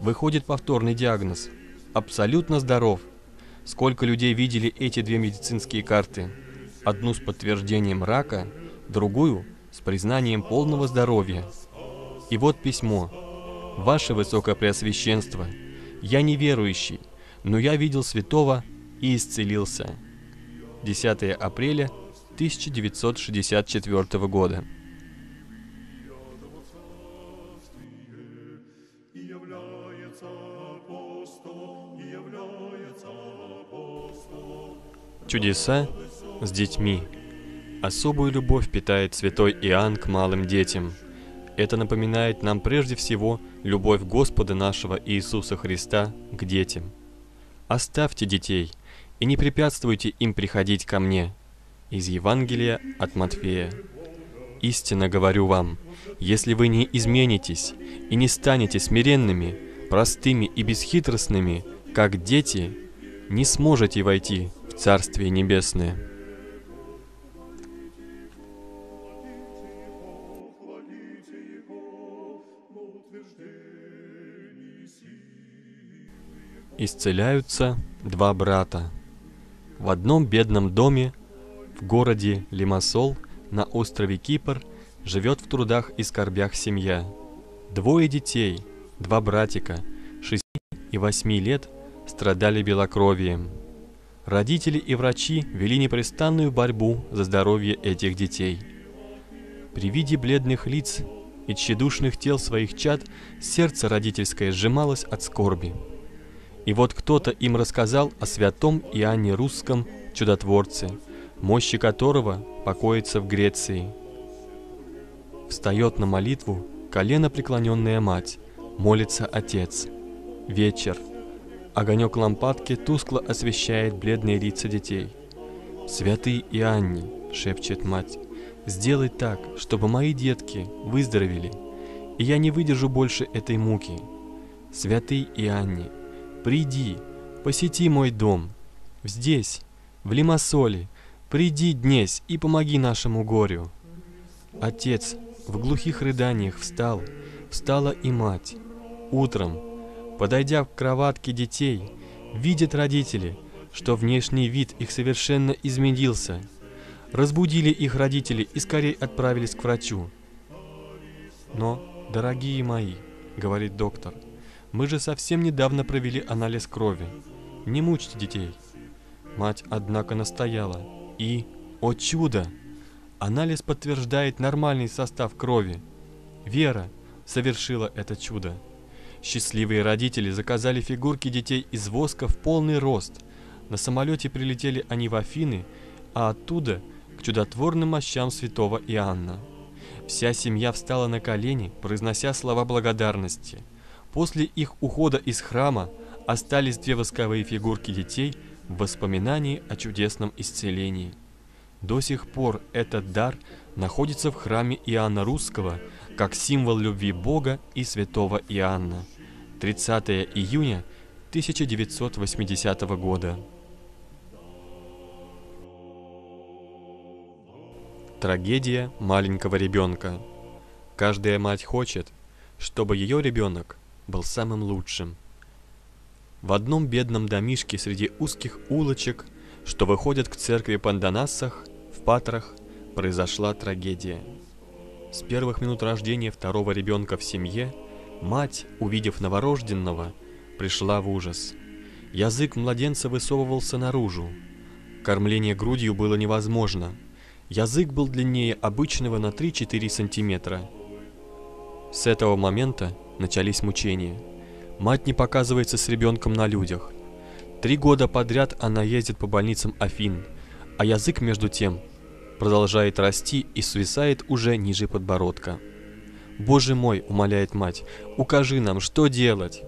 Выходит повторный диагноз. Абсолютно здоров. Сколько людей видели эти две медицинские карты? Одну с подтверждением рака, другую с признанием полного здоровья. И вот письмо. «Ваше Высокопреосвященство, я неверующий, но я видел святого и исцелился». 10 апреля 1964 года. Чудеса с детьми. Особую любовь питает святой Иоанн к малым детям. Это напоминает нам прежде всего любовь Господа нашего Иисуса Христа к детям. «Оставьте детей и не препятствуйте им приходить ко мне». Из Евангелия от Матфея. «Истинно говорю вам, если вы не изменитесь и не станете смиренными, простыми и бесхитростными, как дети, не сможете войти в Царствие Небесное». Исцеляются два брата. В одном бедном доме в городе Лимассол на острове Кипр живет в трудах и скорбях семья. Двое детей, два братика, 6 и 8 лет, страдали белокровием. Родители и врачи вели непрестанную борьбу за здоровье этих детей. При виде бледных лиц и тщедушных тел своих чад сердце родительское сжималось от скорби. И вот кто-то им рассказал о святом Иоанне Русском, чудотворце, мощи которого покоится в Греции. Встает на молитву колено преклоненная мать, молится отец. Вечер. Огонек лампадки тускло освещает бледные лица детей. «Святый Иоанне», — шепчет мать, — «сделай так, чтобы мои детки выздоровели, и я не выдержу больше этой муки. Святый Иоанне, приди, посети мой дом. Здесь, в Лимассоле, приди днесь и помоги нашему горю». Отец в глухих рыданиях встал, встала и мать. Утром, подойдя к кроватке детей, Видят родители, что внешний вид их совершенно изменился. Разбудили их родители и скорее отправились к врачу. Но, дорогие мои, говорит доктор, мы же совсем недавно провели анализ крови. Не мучьте детей. Мать, однако, настояла. И, о чудо, анализ подтверждает нормальный состав крови. Вера совершила это чудо. Счастливые родители заказали фигурки детей из воска в полный рост. На самолете прилетели они в Афины, а оттуда к чудотворным мощам святого Иоанна. Вся семья встала на колени, произнося слова благодарности. После их ухода из храма остались две восковые фигурки детей в воспоминании о чудесном исцелении. До сих пор этот дар находится в храме Иоанна Русского как символ любви Бога и святого Иоанна. 30 июня 1980 года. Трагедия маленького ребенка. Каждая мать хочет, чтобы ее ребенок был самым лучшим. В одном бедном домишке среди узких улочек, что выходят к церкви Пандонассах, в Патрах, произошла трагедия. С первых минут рождения второго ребенка в семье мать, увидев новорожденного, пришла в ужас. Язык младенца высовывался наружу. Кормление грудью было невозможно. Язык был длиннее обычного на 3-4 сантиметра. С этого момента начались мучения. Мать не показывается с ребенком на людях. 3 года подряд она ездит по больницам Афин, а язык между тем продолжает расти и свисает уже ниже подбородка. «Боже мой», – умоляет мать, – «укажи нам, что делать?»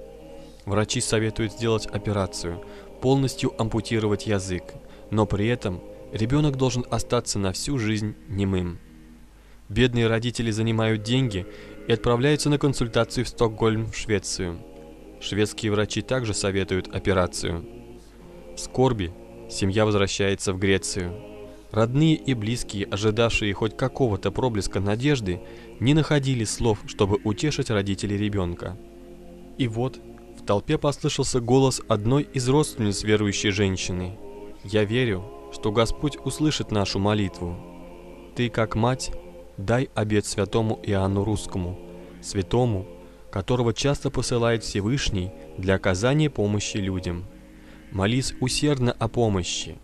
Врачи советуют сделать операцию, полностью ампутировать язык, но при этом ребенок должен остаться на всю жизнь немым. Бедные родители занимают деньги и отправляются на консультацию в Стокгольм, в Швецию. Шведские врачи также советуют операцию. В скорби семья возвращается в Грецию. Родные и близкие, ожидавшие хоть какого-то проблеска надежды, не находили слов, чтобы утешить родителей ребенка. И вот в толпе послышался голос одной из родственниц верующей женщины. «Я верю, что Господь услышит нашу молитву. Ты, как мать, дай обет святому Иоанну Русскому, святому, которого часто посылает Всевышний для оказания помощи людям. Молись усердно о помощи.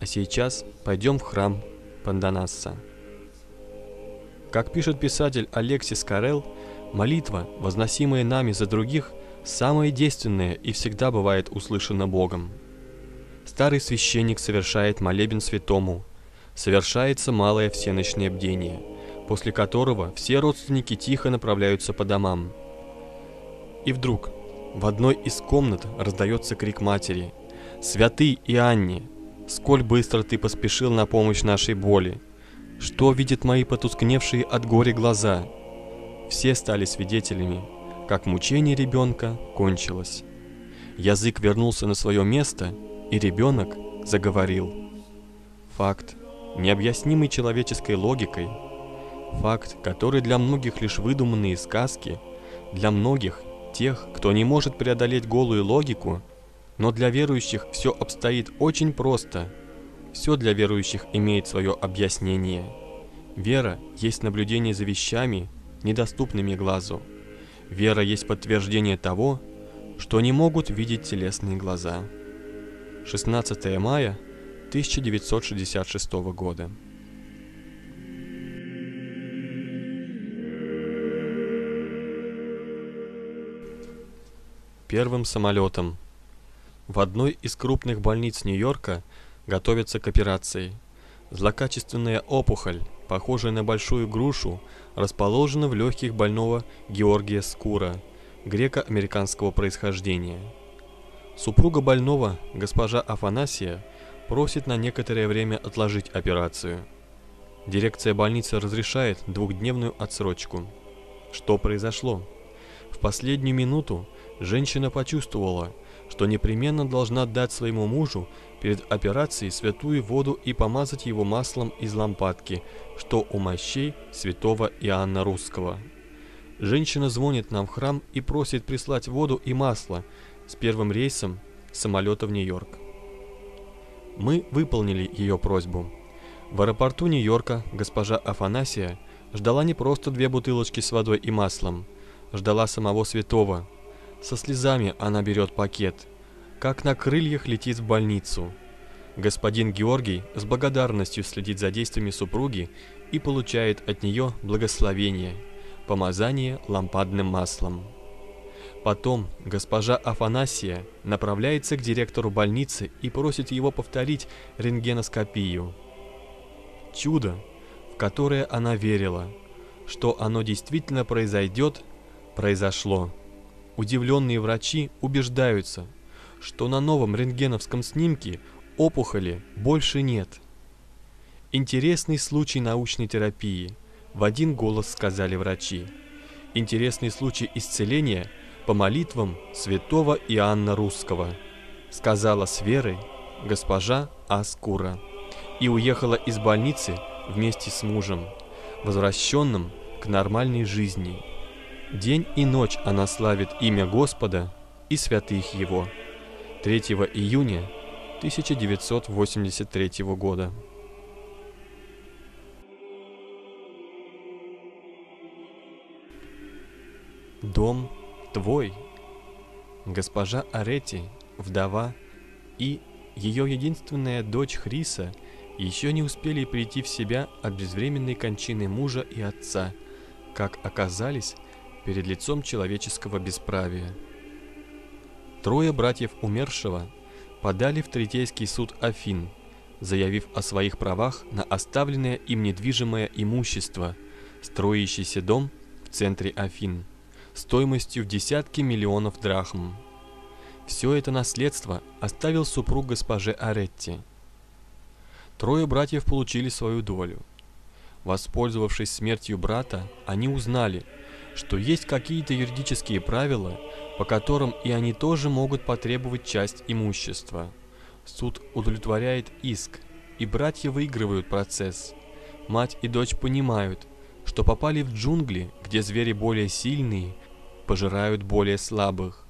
А сейчас пойдем в храм Пандонасса». Как пишет писатель Алексис Карелл, молитва, возносимая нами за других, самая действенная и всегда бывает услышана Богом. Старый священник совершает молебен святому. Совершается малое всеночное бдение, после которого все родственники тихо направляются по домам. И вдруг в одной из комнат раздается крик матери: «Святый Иоанне, сколь быстро ты поспешил на помощь нашей боли! Что видят мои потускневшие от горя глаза?» Все стали свидетелями, как мучение ребенка кончилось. Язык вернулся на свое место, и ребенок заговорил. Факт, необъяснимый человеческой логикой, факт, который для многих лишь выдуманные сказки, для многих, тех, кто не может преодолеть голую логику, но для верующих все обстоит очень просто. Все для верующих имеет свое объяснение. Вера есть наблюдение за вещами, недоступными глазу. Вера есть подтверждение того, что не могут видеть телесные глаза. 16 мая 1966 года. Первым самолетом. В одной из крупных больниц Нью-Йорка готовятся к операции. Злокачественная опухоль, похожая на большую грушу, расположена в легких больного Георгия Скура, греко-американского происхождения. Супруга больного, госпожа Афанасия, просит на некоторое время отложить операцию. Дирекция больницы разрешает 2-дневную отсрочку. Что произошло? В последнюю минуту женщина почувствовала, что непременно должна дать своему мужу перед операцией святую воду и помазать его маслом из лампадки, что у мощей святого Иоанна Русского. Женщина звонит нам в храм и просит прислать воду и масло с первым рейсом самолета в Нью-Йорк. Мы выполнили ее просьбу. В аэропорту Нью-Йорка госпожа Афанасия ждала не просто две бутылочки с водой и маслом, ждала самого святого. Со слезами она берет пакет, как на крыльях летит в больницу. Господин Георгий с благодарностью следит за действиями супруги и получает от нее благословение, помазание лампадным маслом. Потом госпожа Афанасия направляется к директору больницы и просит его повторить рентгеноскопию. Чудо, в которое она верила, что оно действительно произойдет, произошло. Удивленные врачи убеждаются, что на новом рентгеновском снимке опухоли больше нет. Интересный случай научной терапии, в один голос сказали врачи. Интересный случай исцеления по молитвам святого Иоанна Русского, сказала с верой госпожа Аскура и уехала из больницы вместе с мужем, возвращенным к нормальной жизни. День и ночь она славит имя Господа и святых его. 3 июня 1983 года. Дом твой. Госпожа Арети, вдова, и ее единственная дочь Хриса еще не успели прийти в себя от безвременной кончины мужа и отца, как оказались перед лицом человеческого бесправия. Трое братьев умершего подали в Третейский суд Афин, заявив о своих правах на оставленное им недвижимое имущество, строящийся дом в центре Афин, стоимостью в десятки миллионов драхм. Все это наследство оставил супруг госпожи Аретти. Трое братьев получили свою долю. Воспользовавшись смертью брата, они узнали, что есть какие-то юридические правила, по которым и они тоже могут потребовать часть имущества. Суд удовлетворяет иск, и братья выигрывают процесс. Мать и дочь понимают, что попали в джунгли, где звери более сильные пожирают более слабых.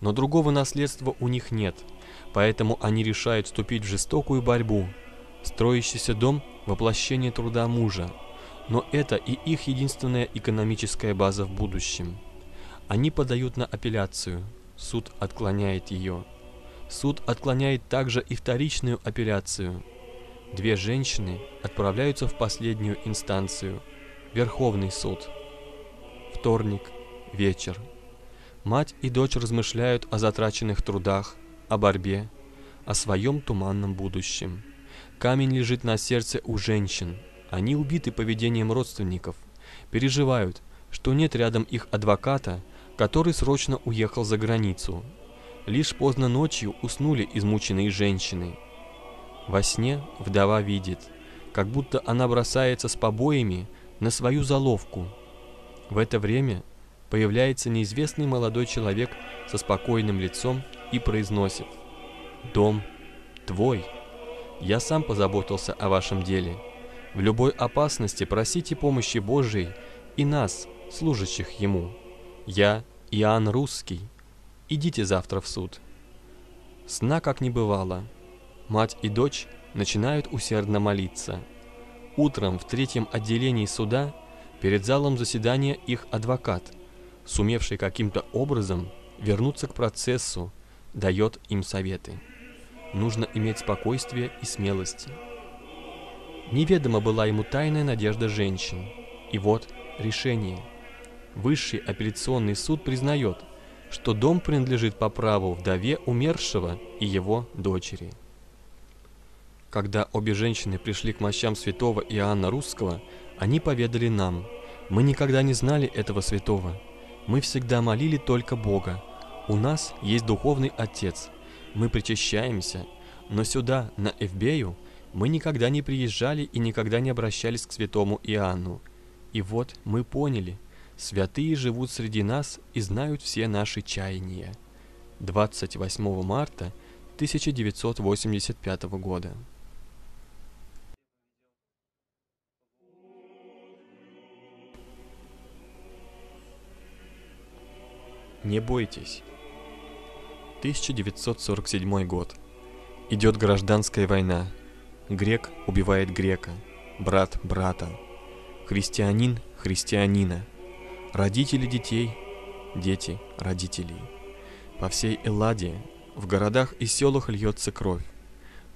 Но другого наследства у них нет, поэтому они решают вступить в жестокую борьбу. Строящийся дом – воплощение труда мужа, но это и их единственная экономическая база в будущем. Они подают на апелляцию, суд отклоняет ее. Суд отклоняет также и вторичную апелляцию. Две женщины отправляются в последнюю инстанцию – Верховный суд. Вторник, вечер. Мать и дочь размышляют о затраченных трудах, о борьбе, о своем туманном будущем. Камень лежит на сердце у женщин. Они убиты поведением родственников, переживают, что нет рядом их адвоката, который срочно уехал за границу. Лишь поздно ночью уснули измученные женщины. Во сне вдова видит, как будто она бросается с побоями на свою заловку. В это время появляется неизвестный молодой человек со спокойным лицом и произносит: «Дом твой. Я сам позаботился о вашем деле. В любой опасности просите помощи Божией и нас, служащих Ему. Я Иоанн Русский. Идите завтра в суд». Сна как не бывало. Мать и дочь начинают усердно молиться. Утром в третьем отделении суда перед залом заседания их адвокат, сумевший каким-то образом вернуться к процессу, дает им советы. Нужно иметь спокойствие и смелость. Неведома была ему тайная надежда женщин. И вот решение. Высший апелляционный суд признает, что дом принадлежит по праву вдове умершего и его дочери. Когда обе женщины пришли к мощам святого Иоанна Русского, они поведали нам: мы никогда не знали этого святого. Мы всегда молили только Бога. У нас есть духовный отец. Мы причащаемся, но сюда, на Эвбею, мы никогда не приезжали и никогда не обращались к святому Иоанну. И вот мы поняли, святые живут среди нас и знают все наши чаяния. 28 марта 1985 года. Не бойтесь. 1947 год. Идет гражданская война. Грек убивает грека, брат брата, христианин христианина, родители детей, дети родителей. По всей Элладе, в городах и селах льется кровь,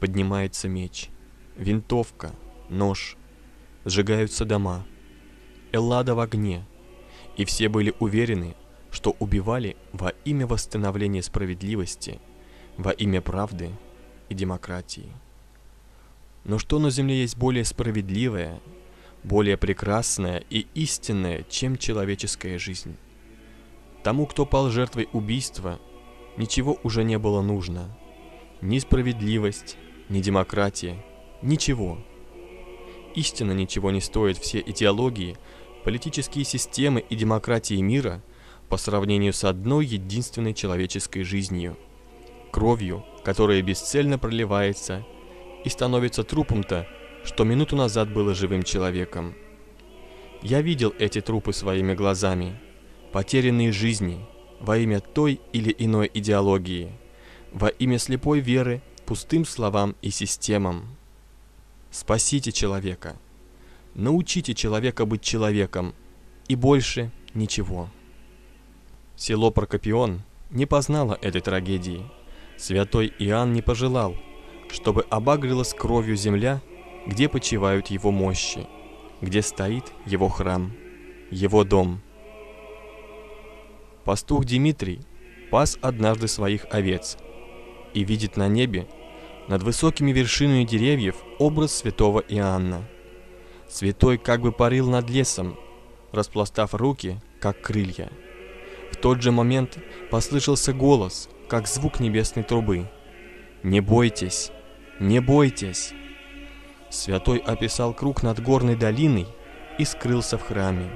поднимается меч, винтовка, нож, сжигаются дома. Эллада в огне, и все были уверены, что убивали во имя восстановления справедливости, во имя правды и демократии. Но что на земле есть более справедливое, более прекрасное и истинное, чем человеческая жизнь? Тому, кто пал жертвой убийства, ничего уже не было нужно. Ни справедливость, ни демократия, ничего. Истинно ничего не стоят все идеологии, политические системы и демократии мира по сравнению с одной единственной человеческой жизнью, кровью, которая бесцельно проливается и становится трупом-то, что минуту назад было живым человеком. Я видел эти трупы своими глазами, потерянные жизни во имя той или иной идеологии, во имя слепой веры, пустым словам и системам. Спасите человека, научите человека быть человеком, и больше ничего. Село Прокопион не познало этой трагедии. Святой Иоанн не пожелал, чтобы обагрилась кровью земля, где почивают его мощи, где стоит его храм, его дом. Пастух Димитрий пас однажды своих овец и видит на небе, над высокими вершинами деревьев, образ святого Иоанна. Святой как бы парил над лесом, распластав руки, как крылья. В тот же момент послышался голос, как звук небесной трубы. «Не бойтесь! Не бойтесь!» Святой описал круг над горной долиной и скрылся в храме.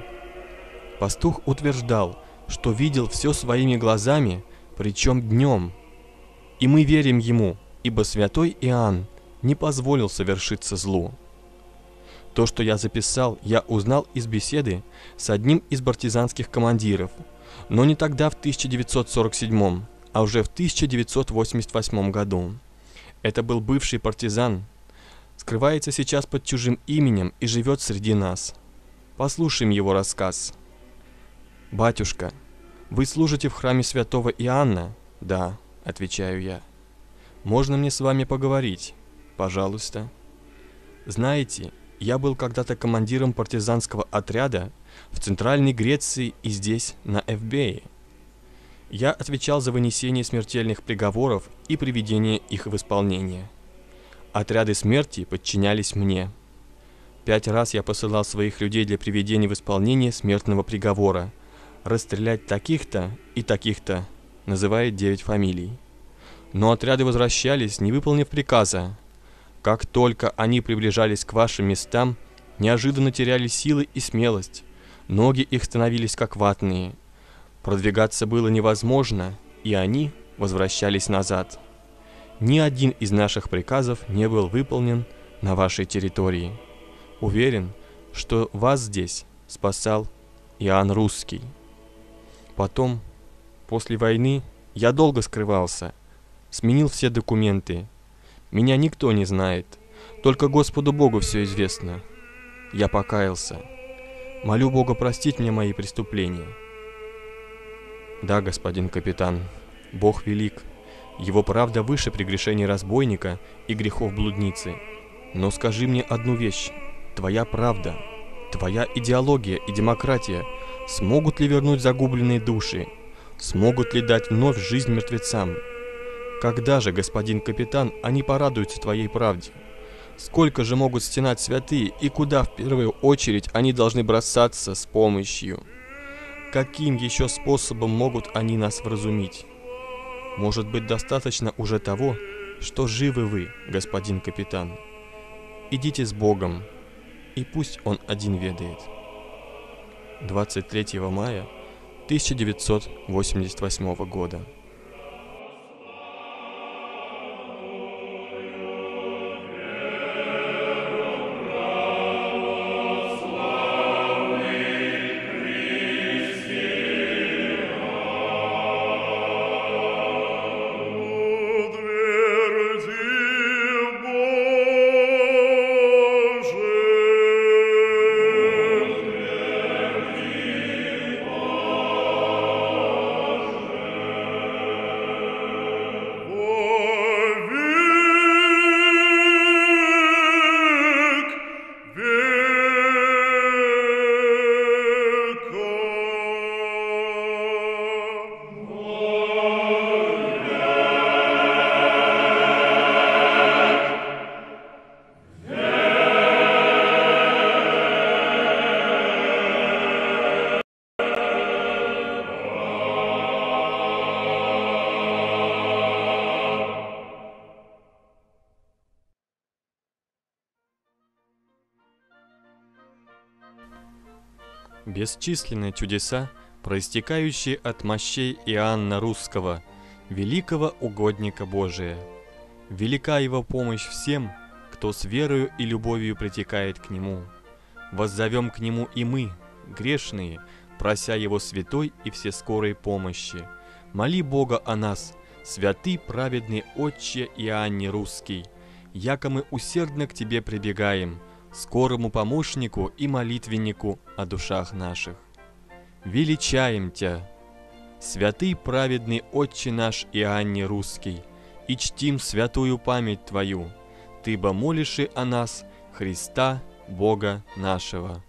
Пастух утверждал, что видел все своими глазами, причем днем. И мы верим ему, ибо святой Иоанн не позволил совершиться злу. То, что я записал, я узнал из беседы с одним из партизанских командиров, но не тогда, в 1947, а уже в 1988 году. Это был бывший партизан, скрывается сейчас под чужим именем и живет среди нас. Послушаем его рассказ. «Батюшка, вы служите в храме святого Иоанна?» «Да», — отвечаю я. «Можно мне с вами поговорить?» «Пожалуйста». «Знаете, я был когда-то командиром партизанского отряда в Центральной Греции и здесь, на Эвбее. Я отвечал за вынесение смертельных приговоров и приведение их в исполнение. Отряды смерти подчинялись мне. 5 раз я посылал своих людей для приведения в исполнение смертного приговора. Расстрелять таких-то и таких-то», называет 9 фамилий. Но отряды возвращались, не выполнив приказа. Как только они приближались к вашим местам, неожиданно теряли силы и смелость. Ноги их становились как ватные. Продвигаться было невозможно, и они возвращались назад. Ни один из наших приказов не был выполнен на вашей территории. Уверен, что вас здесь спасал Иоанн Русский. Потом, после войны, я долго скрывался. Сменил все документы. Меня никто не знает. Только Господу Богу все известно. Я покаялся. Молю Бога простить мне мои преступления. Да, господин капитан, Бог велик. Его правда выше прегрешений разбойника и грехов блудницы. Но скажи мне одну вещь. Твоя правда, твоя идеология и демократия смогут ли вернуть загубленные души? Смогут ли дать вновь жизнь мертвецам? Когда же, господин капитан, они порадуются твоей правде? Сколько же могут стенать святые, и куда в первую очередь они должны бросаться с помощью? Каким еще способом могут они нас вразумить? Может быть, достаточно уже того, что живы вы, господин капитан. Идите с Богом, и пусть он один ведает». 23 мая 1988 года. бесчисленные чудеса, проистекающие от мощей Иоанна Русского, великого угодника Божия. Велика его помощь всем, кто с верою и любовью притекает к нему. Воззовем к нему и мы, грешные, прося его святой и всескорой помощи. Моли Бога о нас, святый праведный отче Иоанне Русский, яко мы усердно к тебе прибегаем, скорому помощнику и молитвеннику о душах наших. Величаем тебя, святый праведный отче наш Иоанне Русский, и чтим святую память твою, ты бо молиши о нас, Христа Бога нашего.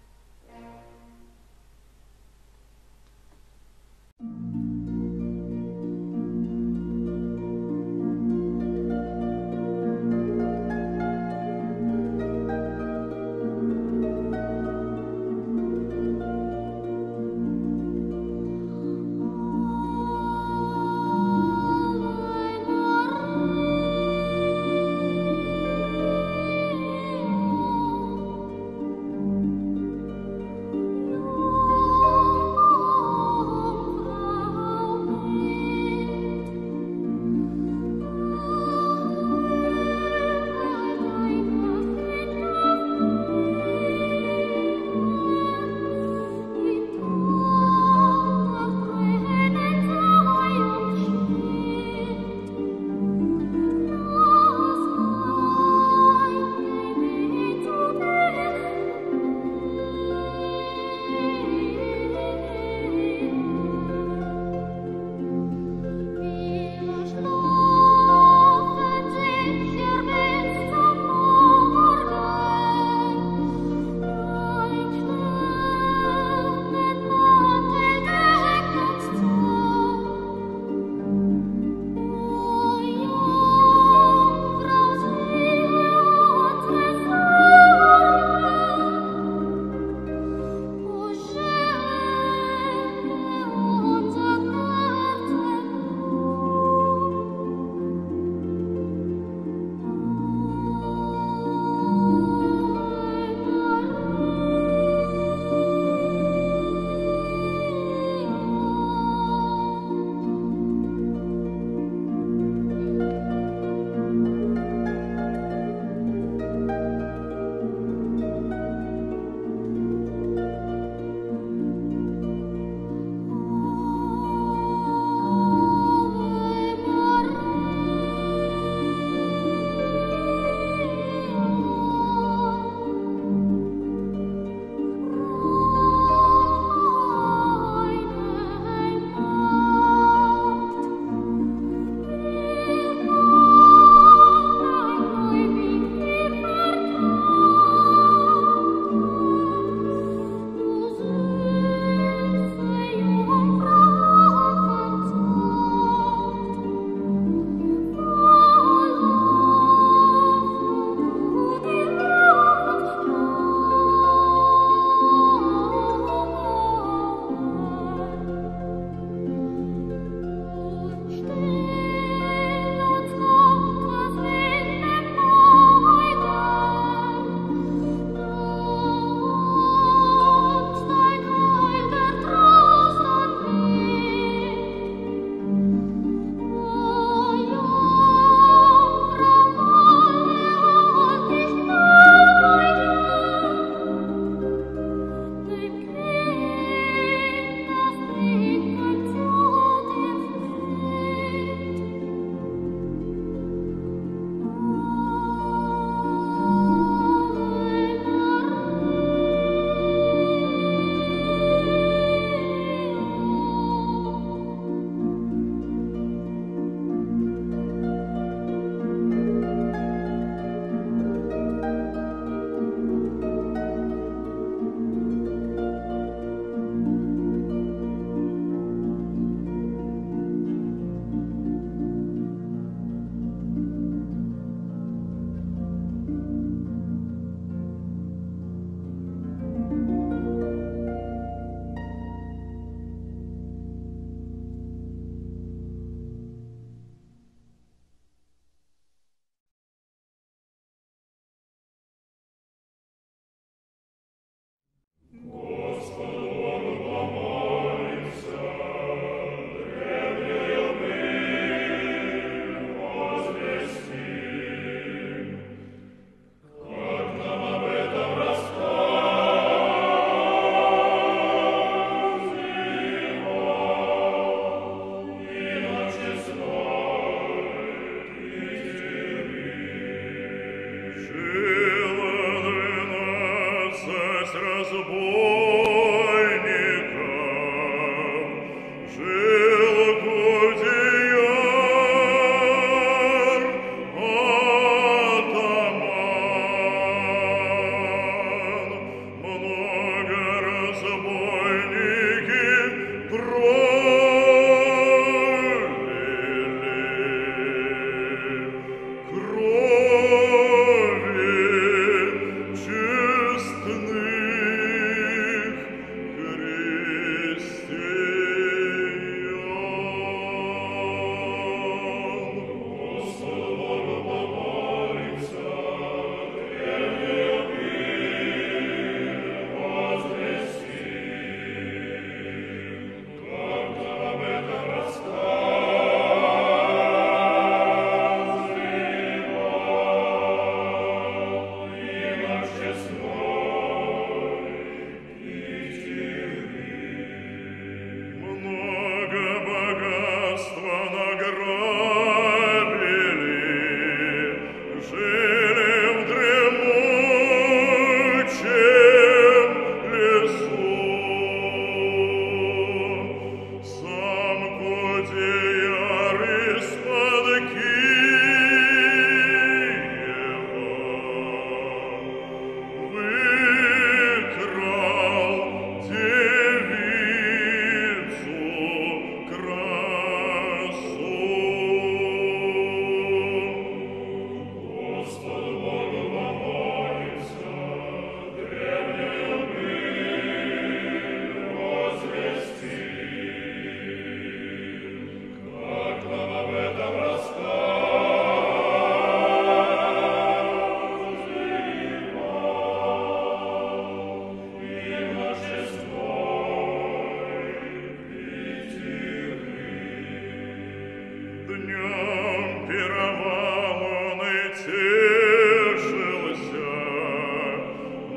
днем пировал он и тешился,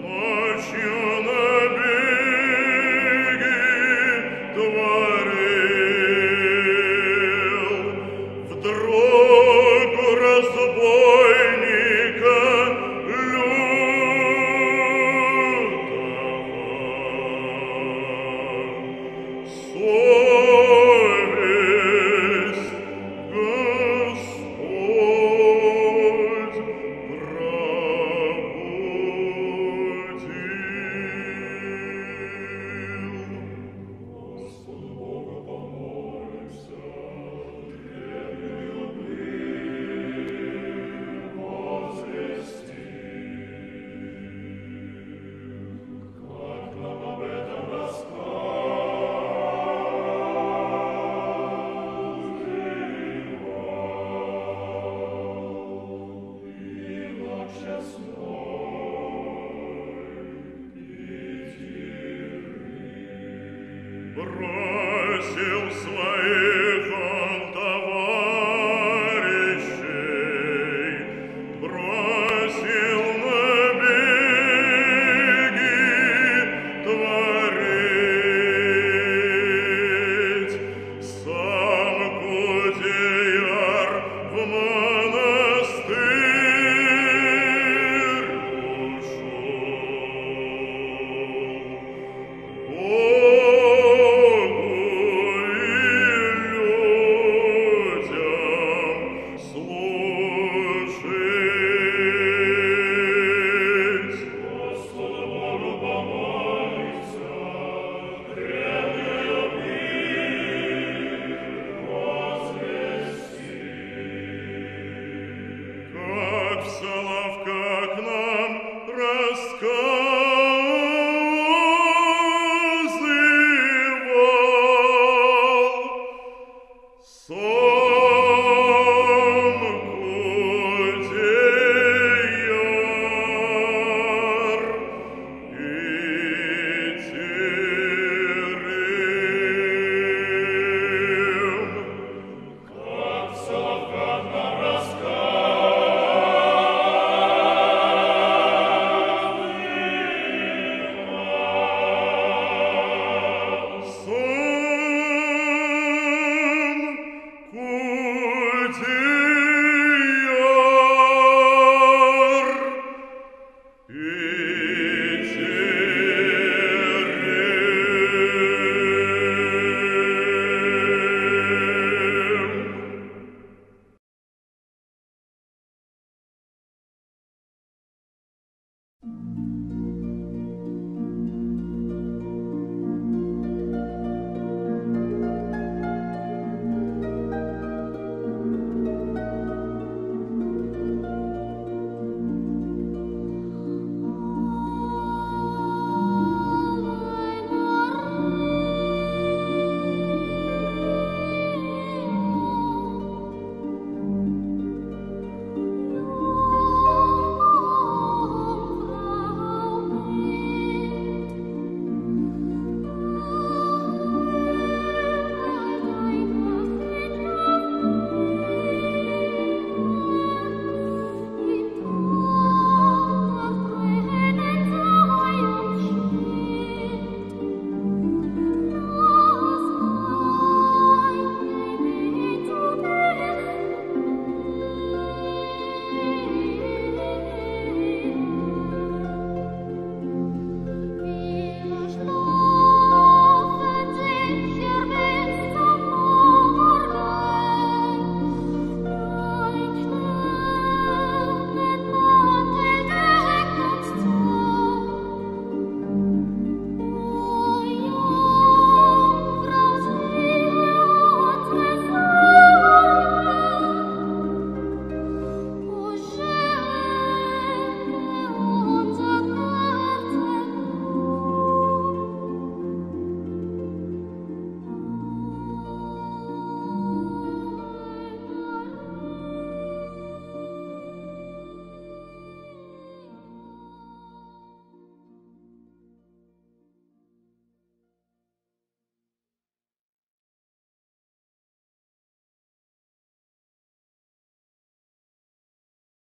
ночью набеги творил. Вдруг у разбойника лютого бросил своих он товарищей, бросил набеги творить. Сам Кудеяр в монастырь ушел. So